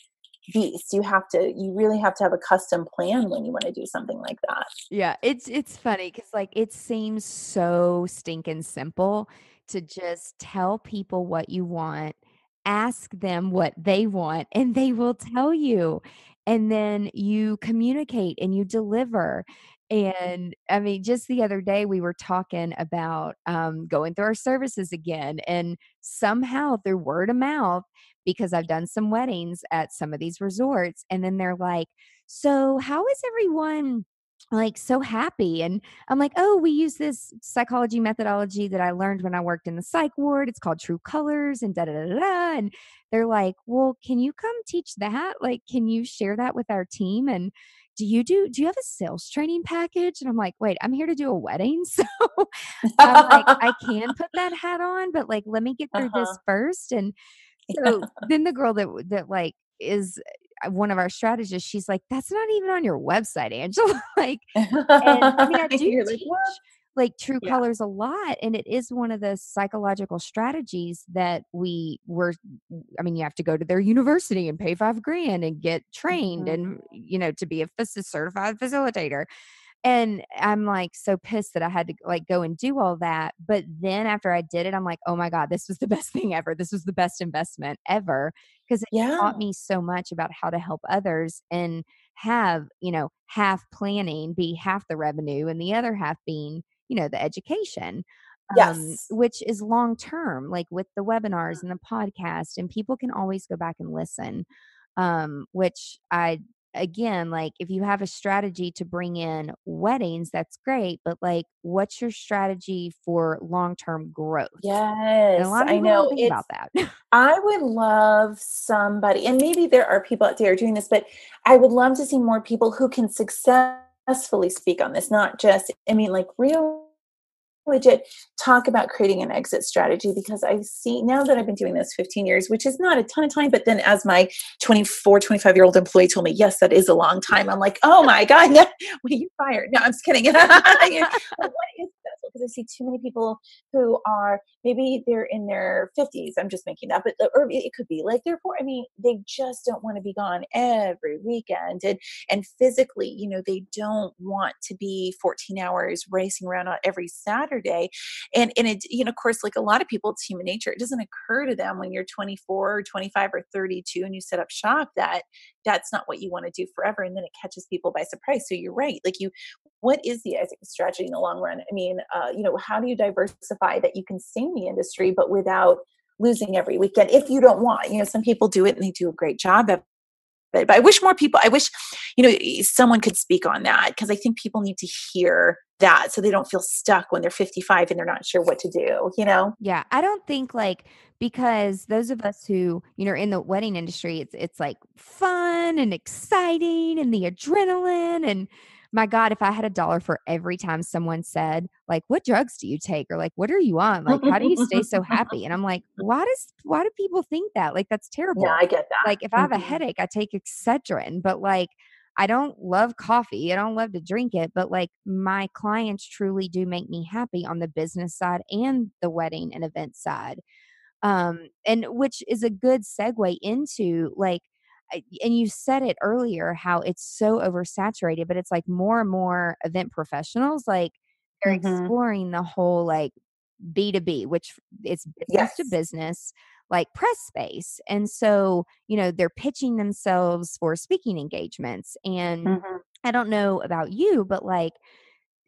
beast. You have to, you really have to have a custom plan when you want to do something like that. Yeah. It's, it's funny because like, it seems so stinking simple to just tell people what you want, ask them what they want, and they will tell you. And then you communicate and you deliver. And I mean, just the other day we were talking about um, going through our services again, and somehow through word of mouth, because I've done some weddings at some of these resorts, and then they're like, so how is everyone like so happy? And I'm like, oh, we use this psychology methodology that I learned when I worked in the psych ward. It's called True Colors and da da da da. And they're like, well, can you come teach that? Like, can you share that with our team? And do you do, do you have a sales training package? And I'm like, wait, I'm here to do a wedding. So I'm like, I can put that hat on, but like, let me get through uh-huh. this first. And so then the girl that, that like is one of our strategists, she's like, that's not even on your website, Angela. Like, and I mean, I do teach like, like True yeah. Colors a lot. And it is one of the psychological strategies that we were, I mean, you have to go to their university and pay five grand and get trained mm-hmm. and, you know, to be a certified facilitator. And I'm like so pissed that I had to like go and do all that. But then after I did it, I'm like, oh my God, this was the best thing ever. This was the best investment ever. Because it yeah. taught me so much about how to help others and have, you know, half planning be half the revenue and the other half being, you know, the education. Yes. Um, which is long-term, like with the webinars and the podcast, and people can always go back and listen, um, which I, again, like if you have a strategy to bring in weddings, that's great, but like, what's your strategy for long-term growth? Yes. And a lot of I know think about that. I would love somebody, and maybe there are people out there doing this, but I would love to see more people who can successfully speak on this, not just, I mean, like real legit talk about creating an exit strategy, because I see now that I've been doing this fifteen years, which is not a ton of time, but then as my twenty-four, twenty-five year old employee told me, yes, that is a long time. I'm like, oh my God, no, well, you fired. No, I'm just kidding. Like, what is this? Because I see too many people who are, maybe they're in their fifties. I'm just making that, but or it could be like they're poor. I mean, they just don't want to be gone every weekend, and and physically, you know, they don't want to be fourteen hours racing around on every Saturday. And and it, you know, of course, like a lot of people, it's human nature. It doesn't occur to them when you're twenty-four or twenty-five or thirty-two and you set up shop that that's not what you want to do forever. And then it catches people by surprise. So you're right. Like you, what is the strategy in the long run? I mean, uh, you know, how do you diversify that you can stay in the industry, but without losing every weekend if you don't want, you know, some people do it and they do a great job at it. But I wish more people, I wish, you know, someone could speak on that, because I think people need to hear that so they don't feel stuck when they're fifty-five and they're not sure what to do, you know? Yeah. I don't think like, because those of us who, you know, are in the wedding industry, it's, it's like fun and exciting and the adrenaline, and my God, if I had a dollar for every time someone said like, what drugs do you take? Or like, what are you on? Like, how do you stay so happy? And I'm like, why does, why do people think that? Like, that's terrible. Yeah, I get that. Like if I have a headache, I take Excedrin, but like, I don't love coffee. I don't love to drink it, but like my clients truly do make me happy on the business side and the wedding and event side. Um, and which is a good segue into like, and you said it earlier, how it's so oversaturated, but it's like more and more event professionals, like they're mm-hmm. exploring the whole like B to B, which it's business yes. to business, like press space. And so, you know, they're pitching themselves for speaking engagements. And mm-hmm. I don't know about you, but like,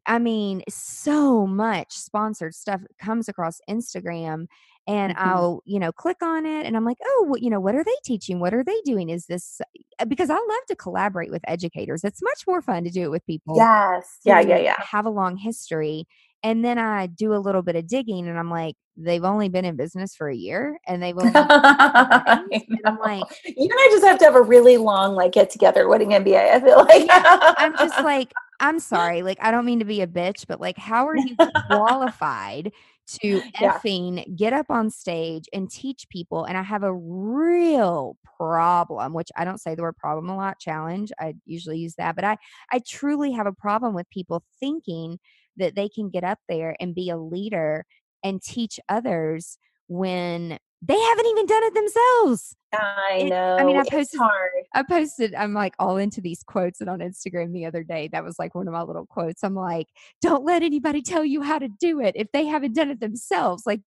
I mean, so much sponsored stuff comes across Instagram, and mm-hmm. I'll, you know, click on it and I'm like, oh, well, you know, what are they teaching? What are they doing? Is this, because I love to collaborate with educators. It's much more fun to do it with people. Yes. Yeah. Yeah. Yeah. Have a long history. And then I do a little bit of digging and I'm like, they've only been in business for a year and they've only been and I'm like, you and I just have to have a really long, like get together wedding M B A. I feel like yeah, I'm just like, I'm sorry. Like, I don't mean to be a bitch, but like, how are you qualified to effing yeah. get up on stage and teach people? And I have a real problem, which I don't say the word problem a lot, challenge. I usually use that, but I, I truly have a problem with people thinking that they can get up there and be a leader and teach others when they haven't even done it themselves. I it, know. I mean, I posted, hard. I posted, I'm like all into these quotes, and on Instagram the other day, that was like one of my little quotes. I'm like, don't let anybody tell you how to do it if they haven't done it themselves. Like,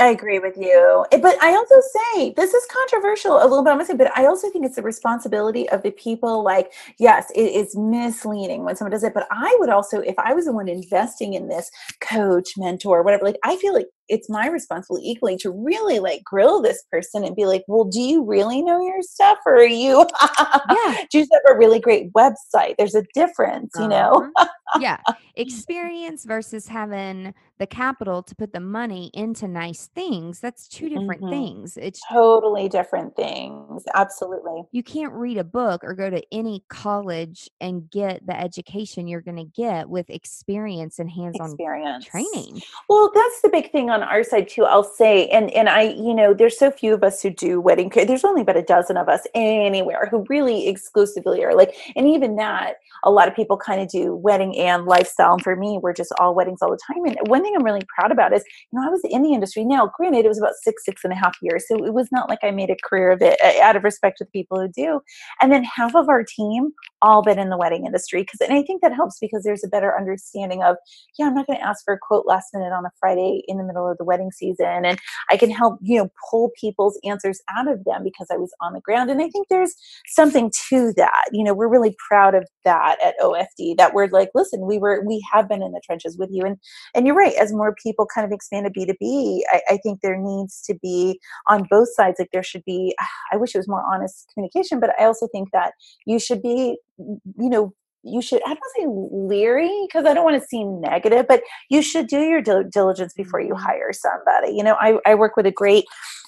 I agree with you. But I also say, this is controversial a little bit, I'm gonna say, but I also think it's the responsibility of the people. Like, yes, it is misleading when someone does it, but I would also, if I was the one investing in this coach, mentor, whatever, like I feel like it's my responsibility equally to really like grill this person and be like, well, do you really know your stuff? Or are you, yeah. do you have a really great website? There's a difference, you know? Uh-huh. Yeah. Experience versus having the capital to put the money into nice things. That's two different mm-hmm. things. It's totally different things. Absolutely. You can't read a book or go to any college and get the education you're going to get with experience and hands-on experience. Training. Well, that's the big thing on our side too, I'll say. And, and I, you know, there's so few of us who do wedding care. There's only about a dozen of us anywhere who really exclusively are like, and even that, a lot of people kind of do wedding and lifestyle. And for me, we're just all weddings all the time. And one thing I'm really proud about is, you know, I was in the industry now, granted, it was about six, six and a half years. So it was not like I made a career of it out of respect to the people who do. And then half of our team all been in the wedding industry. Cause, and I think that helps because there's a better understanding of, yeah, I'm not going to ask for a quote last minute on a Friday in the middle of the wedding season. And I can help, you know, pull people's answers out of them because I was on the ground. And I think there's something to that. You know, we're really proud of that at O F D, that we're like, listen, listen, we were, we have been in the trenches with you. And, and you're right, as more people kind of expand to B two B, I, I think there needs to be on both sides, like there should be, I wish it was more honest communication, but I also think that you should be, you know, you should, I don't say leery because I don't want to seem negative, but you should do your dil- diligence before you hire somebody. You know, I, I work with a great,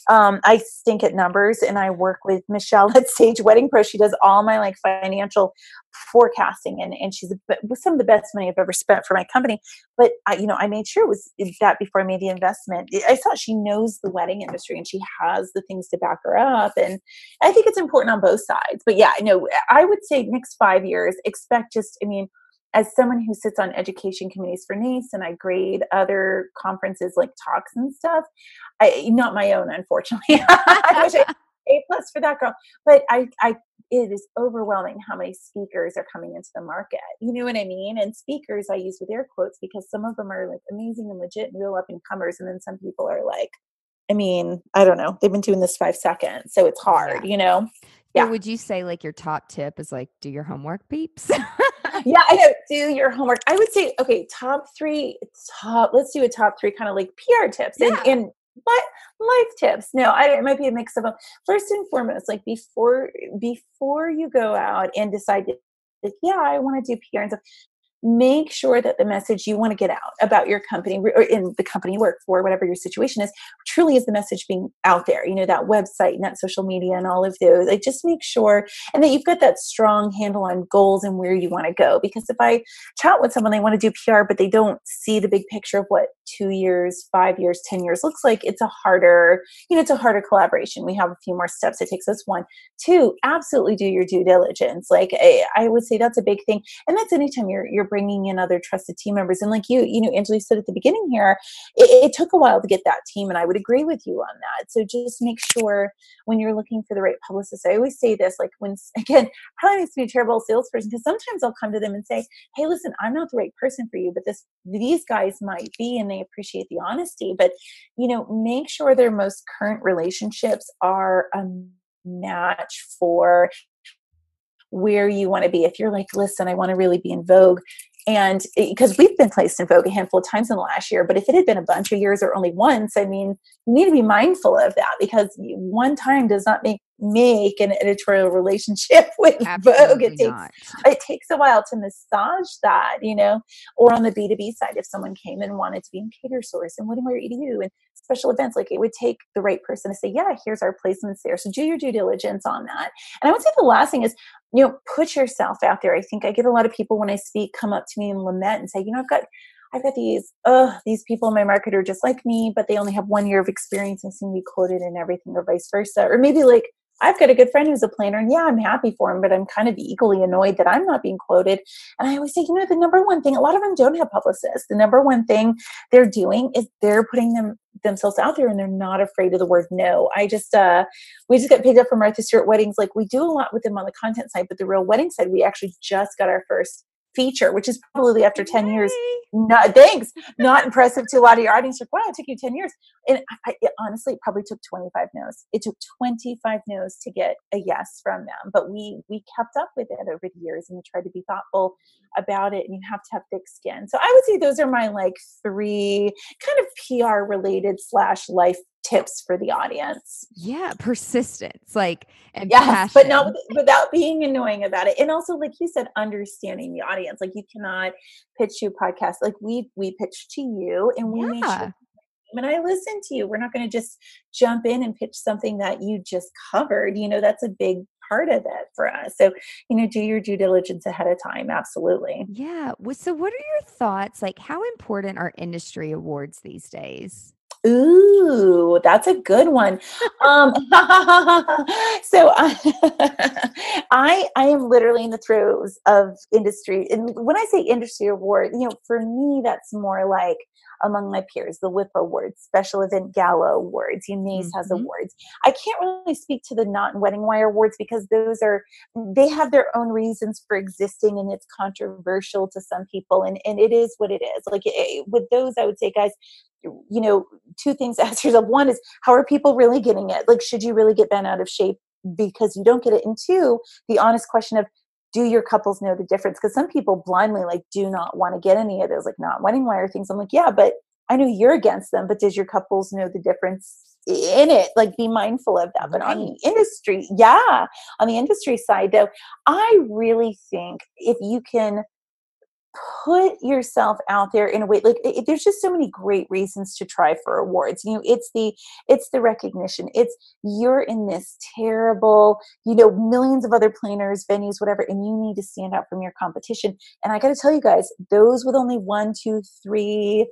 um, I stink at numbers, and I work with Michelle at Sage Wedding Pro. She does all my like financial forecasting, and, and she's some of the best money I've ever spent for my company. But I, you know, I made sure it was that before I made the investment. I saw she knows the wedding industry and she has the things to back her up. And I think it's important on both sides, but yeah, no, I would say next five years, expect just, I mean, as someone who sits on education committees for NACE, and I grade other conferences like talks and stuff, I, not my own, unfortunately. I wish I had A plus for that girl, but I, I, it is overwhelming how many speakers are coming into the market. You know what I mean? And speakers I use with air quotes because some of them are like amazing and legit and real up and comers, and then some people are like, I mean, I don't know. They've been doing this five seconds, so it's hard, yeah. you know. Yeah. Or would you say like your top tip is like, do your homework, peeps? Yeah, I know. Do your homework. I would say, okay, top three, top, let's do a top three kind of like P R tips yeah. and, and life tips. No, I, it might be a mix of them. First and foremost, like before, before you go out and decide to, like, yeah, I want to do P R and stuff, make sure that the message you want to get out about your company or in the company you work for, whatever your situation is, truly is the message being out there, you know, that website and that social media and all of those, like just make sure, and that you've got that strong handle on goals and where you want to go. Because if I chat with someone, they want to do P R, but they don't see the big picture of what two years, five years, ten years looks like, it's a harder, you know, it's a harder collaboration. We have a few more steps. It takes us one, two, absolutely do your due diligence. Like I, I would say that's a big thing. And that's anytime you're, you're bringing in other trusted team members. And like you, you know, Angela said at the beginning here, it, it took a while to get that team. And I would agree with you on that. So just make sure when you're looking for the right publicist, I always say this, like when, again, probably makes me a terrible salesperson because sometimes I'll come to them and say, hey, listen, I'm not the right person for you, but this, these guys might be, and they appreciate the honesty, but you know, make sure their most current relationships are a match for where you want to be. If you're like, listen, I want to really be in Vogue, and because we've been placed in Vogue a handful of times in the last year, but if it had been a bunch of years or only once, I mean, you need to be mindful of that because one time does not make make an editorial relationship with Absolutely Vogue. It takes, not. it takes a while to massage that, you know, or on the B two B side, if someone came and wanted to be in Cater Source and Wedding Wire E D U and special events, like it would take the right person to say, yeah, here's our placements there. So do your due diligence on that. And I would say the last thing is, you know, put yourself out there. I think I get a lot of people when I speak, come up to me and lament and say, you know, I've got I've got these, oh, these people in my market are just like me, but they only have one year of experience and seem to be quoted and everything, or vice versa. Or maybe like, I've got a good friend who's a planner, and yeah, I'm happy for him, but I'm kind of equally annoyed that I'm not being quoted. And I always say, you know, the number one thing, a lot of them don't have publicists. The number one thing they're doing is they're putting them themselves out there, and they're not afraid of the word no. I just, uh, we just got picked up from Martha Stewart Weddings. Like we do a lot with them on the content side, but the real wedding side, we actually just got our first feature, which is probably after ten Yay. years. Not thanks. Not impressive to a lot of your audience. Like, wow, it took you ten years, and I, it honestly, it probably took twenty-five no's. It took twenty-five no's to get a yes from them. But we we kept up with it over the years, and we tried to be thoughtful about it. And you have to have thick skin. So I would say those are my like three kind of P R related slash life tips for the audience. Yeah. Persistence, like, and yes, passion. But not without being annoying about it. And also, like you said, understanding the audience. Like you cannot pitch you podcasts. Like we, we pitch to you, and we yeah. make sure when I listen to you, we're not going to just jump in and pitch something that you just covered. You know, that's a big part of it for us. So, you know, do your due diligence ahead of time. Absolutely. Yeah. So what are your thoughts? Like how important are industry awards these days? Ooh, that's a good one. Um, so I, I, I am literally in the throes of industry. And when I say industry award, you know, for me, that's more like among my peers, the W I P Awards, Special Event Gala Awards, U N I S A mm-hmm. has awards. I can't really speak to the Knot and Wedding Wire Awards because those are, they have their own reasons for existing, and it's controversial to some people. And, and it is what it is. Like it, with those, I would say, guys, you know, two things to ask yourself. One is, how are people really getting it? Like, should you really get bent out of shape because you don't get it? And two, the honest question of, do your couples know the difference? Because some people blindly like do not want to get any of those like not wedding wire things. I'm like, yeah, but I know you're against them, but does your couples know the difference in it? Like, be mindful of that. But right. on the industry, yeah, on the industry side, though, I really think if you can put yourself out there in a way, like it, there's just so many great reasons to try for awards. You know, it's the, it's the recognition. It's you're in this terrible, you know, millions of other planners, venues, whatever, and you need to stand out from your competition. And I got to tell you guys, those with only one, two, three,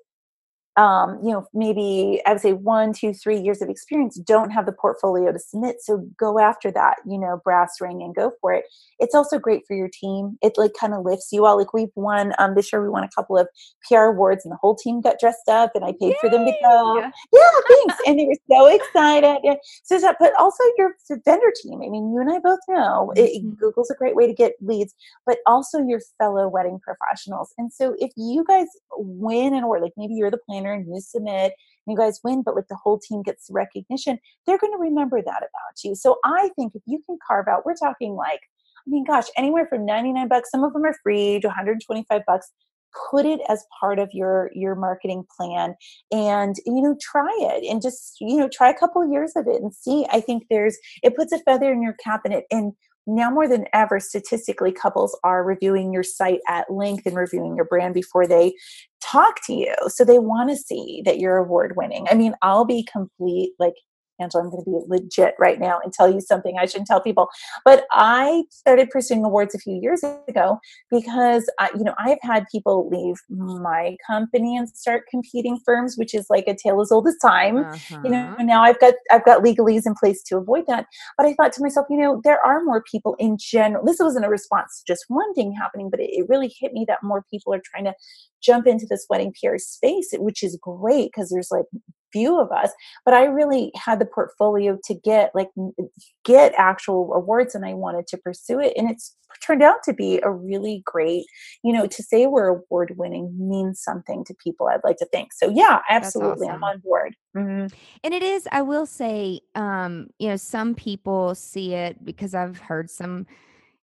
Um, you know, maybe I would say one, two, three years of experience don't have the portfolio to submit. So go after that, you know, brass ring and go for it. It's also great for your team. It like kind of lifts you all. Like we've won, um, this year we won a couple of P R awards and the whole team got dressed up and I paid Yay! For them to go. Yeah, yeah thanks. And they were so excited. Yeah. So that, but also your vendor team. I mean, you and I both know it, mm-hmm. Google's a great way to get leads, but also your fellow wedding professionals. And so if you guys win an award, like maybe you're the planner, and you submit and you guys win, but like the whole team gets the recognition, they're going to remember that about you. So I think if you can carve out, we're talking like, I mean, gosh, anywhere from ninety-nine bucks, some of them are free, to one hundred twenty-five bucks, put it as part of your, your marketing plan and, you know, try it and just, you know, try a couple of years of it and see. I think there's, it puts a feather in your cap and it, and now more than ever, statistically, couples are reviewing your site at length and reviewing your brand before they talk to you. So they want to see that you're award winning. I mean, I'll be complete, like, Angela, I'm going to be legit right now and tell you something I shouldn't tell people. But I started pursuing awards a few years ago because, I, you know, I've had people leave my company and start competing firms, which is like a tale as old as time. Uh-huh. You know, now I've got I've got legalese in place to avoid that. But I thought to myself, you know, there are more people in general. This wasn't a response to just one thing happening, but it, it really hit me that more people are trying to jump into this wedding P R space, which is great because there's like few of us, but I really had the portfolio to get like get actual awards and I wanted to pursue it. And it's turned out to be a really great, you know, to say we're award winning means something to people, I'd like to think. So yeah, absolutely. That's awesome. I'm on board. Mm-hmm. And it is, I will say, um, you know, some people see it because I've heard some,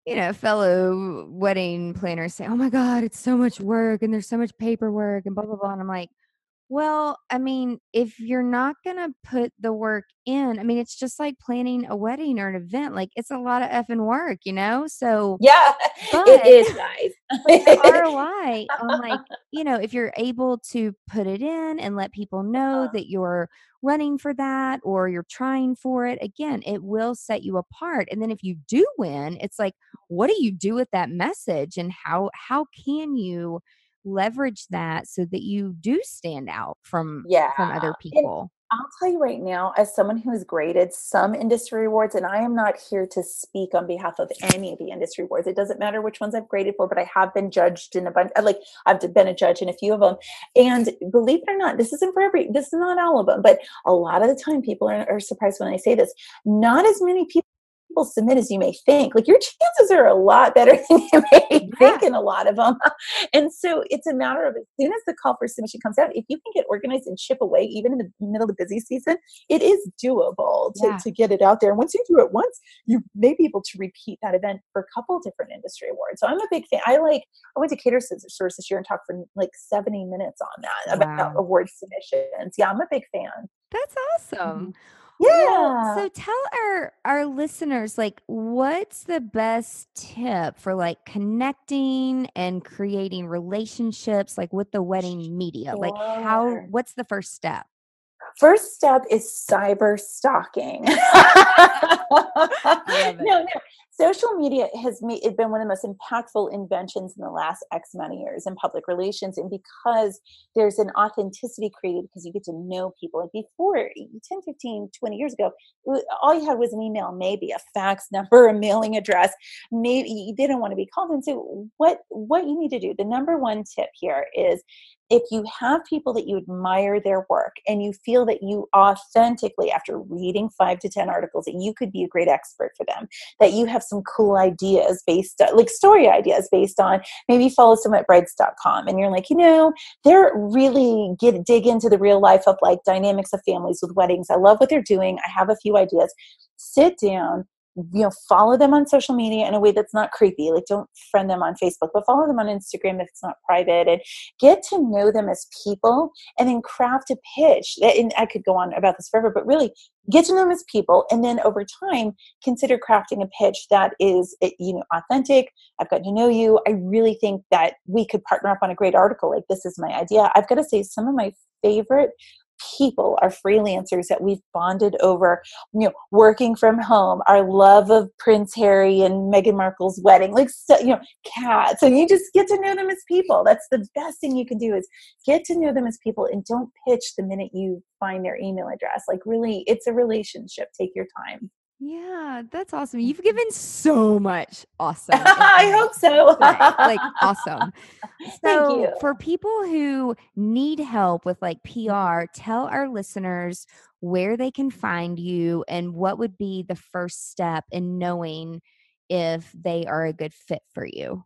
you know, fellow wedding planners say, oh my God, it's so much work and there's so much paperwork and blah, blah, blah. And I'm like, well, I mean, if you're not going to put the work in, I mean, it's just like planning a wedding or an event. Like it's a lot of effing work, you know? So yeah, but, it is guys. Nice. The R O I on like, you know, if you're able to put it in and let people know uh-huh. that you're running for that or you're trying for it, again, it will set you apart. And then if you do win, it's like, what do you do with that message and how, how can you leverage that so that you do stand out from, yeah. from other people. And I'll tell you right now, as someone who has graded some industry awards, and I am not here to speak on behalf of any of the industry awards. It doesn't matter which ones I've graded for, but I have been judged in a bunch, like I've been a judge in a few of them. And believe it or not, this isn't for every, this is not all of them, but a lot of the time people are, are surprised when I say this, not as many people submit as you may think. Like your chances are a lot better than you may yeah. think in a lot of them. And so it's a matter of as soon as the call for submission comes out, if you can get organized and chip away, even in the middle of the busy season, it is doable to, yeah. to get it out there. And once you do it once, you may be able to repeat that event for a couple different industry awards. So I'm a big fan. I like, I went to Cater Source this year and talked for like seventy minutes on that wow. about award submissions. Yeah, I'm a big fan. That's awesome. Mm-hmm. Yeah. So tell our, our listeners, like, what's the best tip for like connecting and creating relationships, like with the wedding media? Sure. Like how, what's the first step? First step is cyber stalking. No, no. Social media has made, it's been one of the most impactful inventions in the last X amount of years in public relations. And because there's an authenticity created because you get to know people. Like before, ten, fifteen, twenty years ago, all you had was an email, maybe a fax number, a mailing address. Maybe you didn't want to be called. And so what, what you need to do, the number one tip here is if you have people that you admire their work and you feel that you authentically, after reading five to ten articles, that you could be a great expert for them, that you have some cool ideas based on, like story ideas based on, maybe follow someone at brides dot com and you're like, you know, they're really get dig into the real life of like dynamics of families with weddings. I love what they're doing. I have a few ideas. Sit down, you know, follow them on social media in a way that's not creepy. Like, don't friend them on Facebook, but follow them on Instagram if it's not private, and get to know them as people, and then craft a pitch. And I could go on about this forever, but really get to know them as people. And then over time, consider crafting a pitch that is, you know, authentic. I've gotten to know you. I really think that we could partner up on a great article. Like, this is my idea. I've got to say, some of my favorite people are freelancers that we've bonded over, you know, working from home, our love of Prince Harry and Meghan Markle's wedding, like, so, you know, cats. And you just get to know them as people. That's the best thing you can do, is get to know them as people, and don't pitch the minute you find their email address. Like, really, it's a relationship. Take your time. Yeah, that's awesome. You've given so much awesome. I hope so. Like, awesome. So thank you. For people who need help with like P R, tell our listeners where they can find you and what would be the first step in knowing if they are a good fit for you.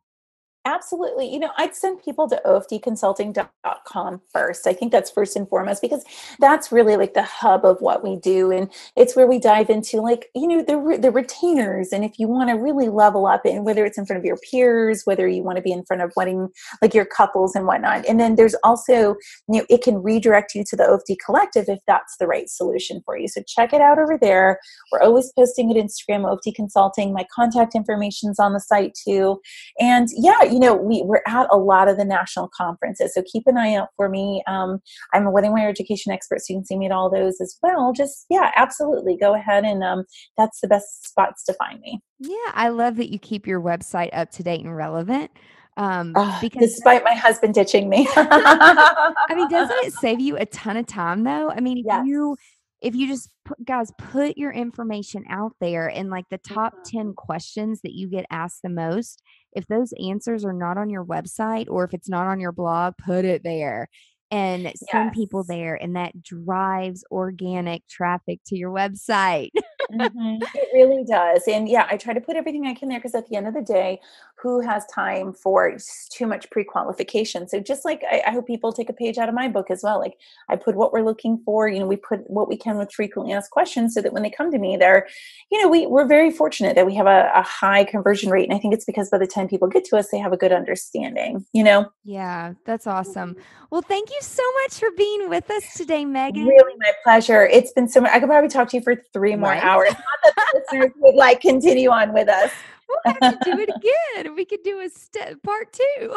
Absolutely. You know, I'd send people to O F D consulting dot com first. I think that's first and foremost, because that's really like the hub of what we do. And it's where we dive into, like, you know, the, the retainers. And if you want to really level up, and whether it's in front of your peers, whether you want to be in front of wedding, like your couples and whatnot. And then there's also, you know, it can redirect you to the O F D Collective if that's the right solution for you. So check it out over there. We're always posting at Instagram, O F D Consulting. My contact information's on the site too. And yeah, you know, we, we're at a lot of the national conferences, so keep an eye out for me. Um, I'm a Wedding Wire education expert, so you can see me at all those as well. Just, yeah, absolutely. Go ahead, and um, that's the best spots to find me. Yeah, I love that you keep your website up to date and relevant. Um, oh, because despite my husband ditching me. I mean, doesn't it save you a ton of time, though? I mean, if yes. you... If you just put, guys, put your information out there, and like the top ten questions that you get asked the most, if those answers are not on your website, or if it's not on your blog, put it there and yes. send people there. And that drives organic traffic to your website. Mm-hmm. It really does. And yeah, I try to put everything I can there, because at the end of the day, who has time for too much pre-qualification? So just like, I, I hope people take a page out of my book as well. Like, I put what we're looking for, you know, we put what we can with frequently asked questions, so that when they come to me, they're, you know, we, we're very fortunate that we have a, a high conversion rate. And I think it's because by the time people get to us, they have a good understanding, you know? Yeah, that's awesome. Well, thank you so much for being with us today, Meghan. Really my pleasure. It's been so much. I could probably talk to you for three more right. hours. Not that the listeners would like continue on with us. We'll have to do it again. We could do a step part two.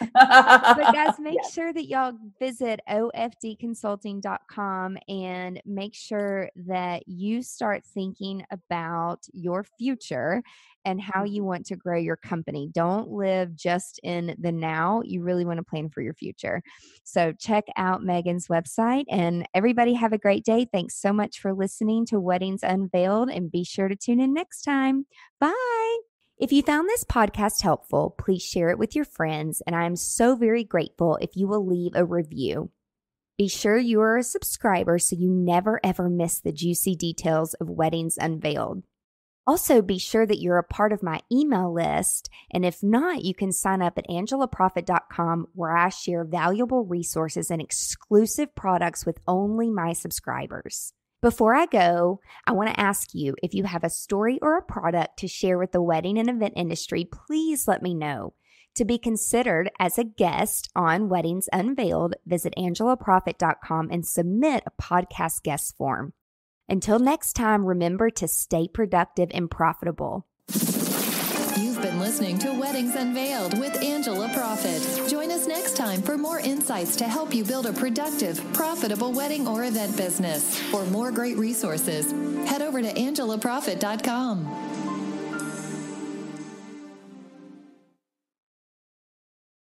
But guys, make yes. sure that y'all visit O F D consulting dot com and make sure that you start thinking about your future and how you want to grow your company. Don't live just in the now. You really want to plan for your future. So check out Meghan's website, and everybody have a great day. Thanks so much for listening to Weddings Unveiled, and be sure to tune in next time. Bye. If you found this podcast helpful, please share it with your friends, and I am so very grateful if you will leave a review. Be sure you are a subscriber so you never ever miss the juicy details of Weddings Unveiled. Also, be sure that you're a part of my email list, and if not, you can sign up at angela proffitt dot com, where I share valuable resources and exclusive products with only my subscribers. Before I go, I want to ask you, if you have a story or a product to share with the wedding and event industry, please let me know. To be considered as a guest on Weddings Unveiled, visit angela proffitt dot com and submit a podcast guest form. Until next time, remember to stay productive and profitable. You've been listening to Weddings Unveiled with Angela Proffitt. Join us next time for more insights to help you build a productive, profitable wedding or event business. For more great resources, head over to angela proffitt dot com.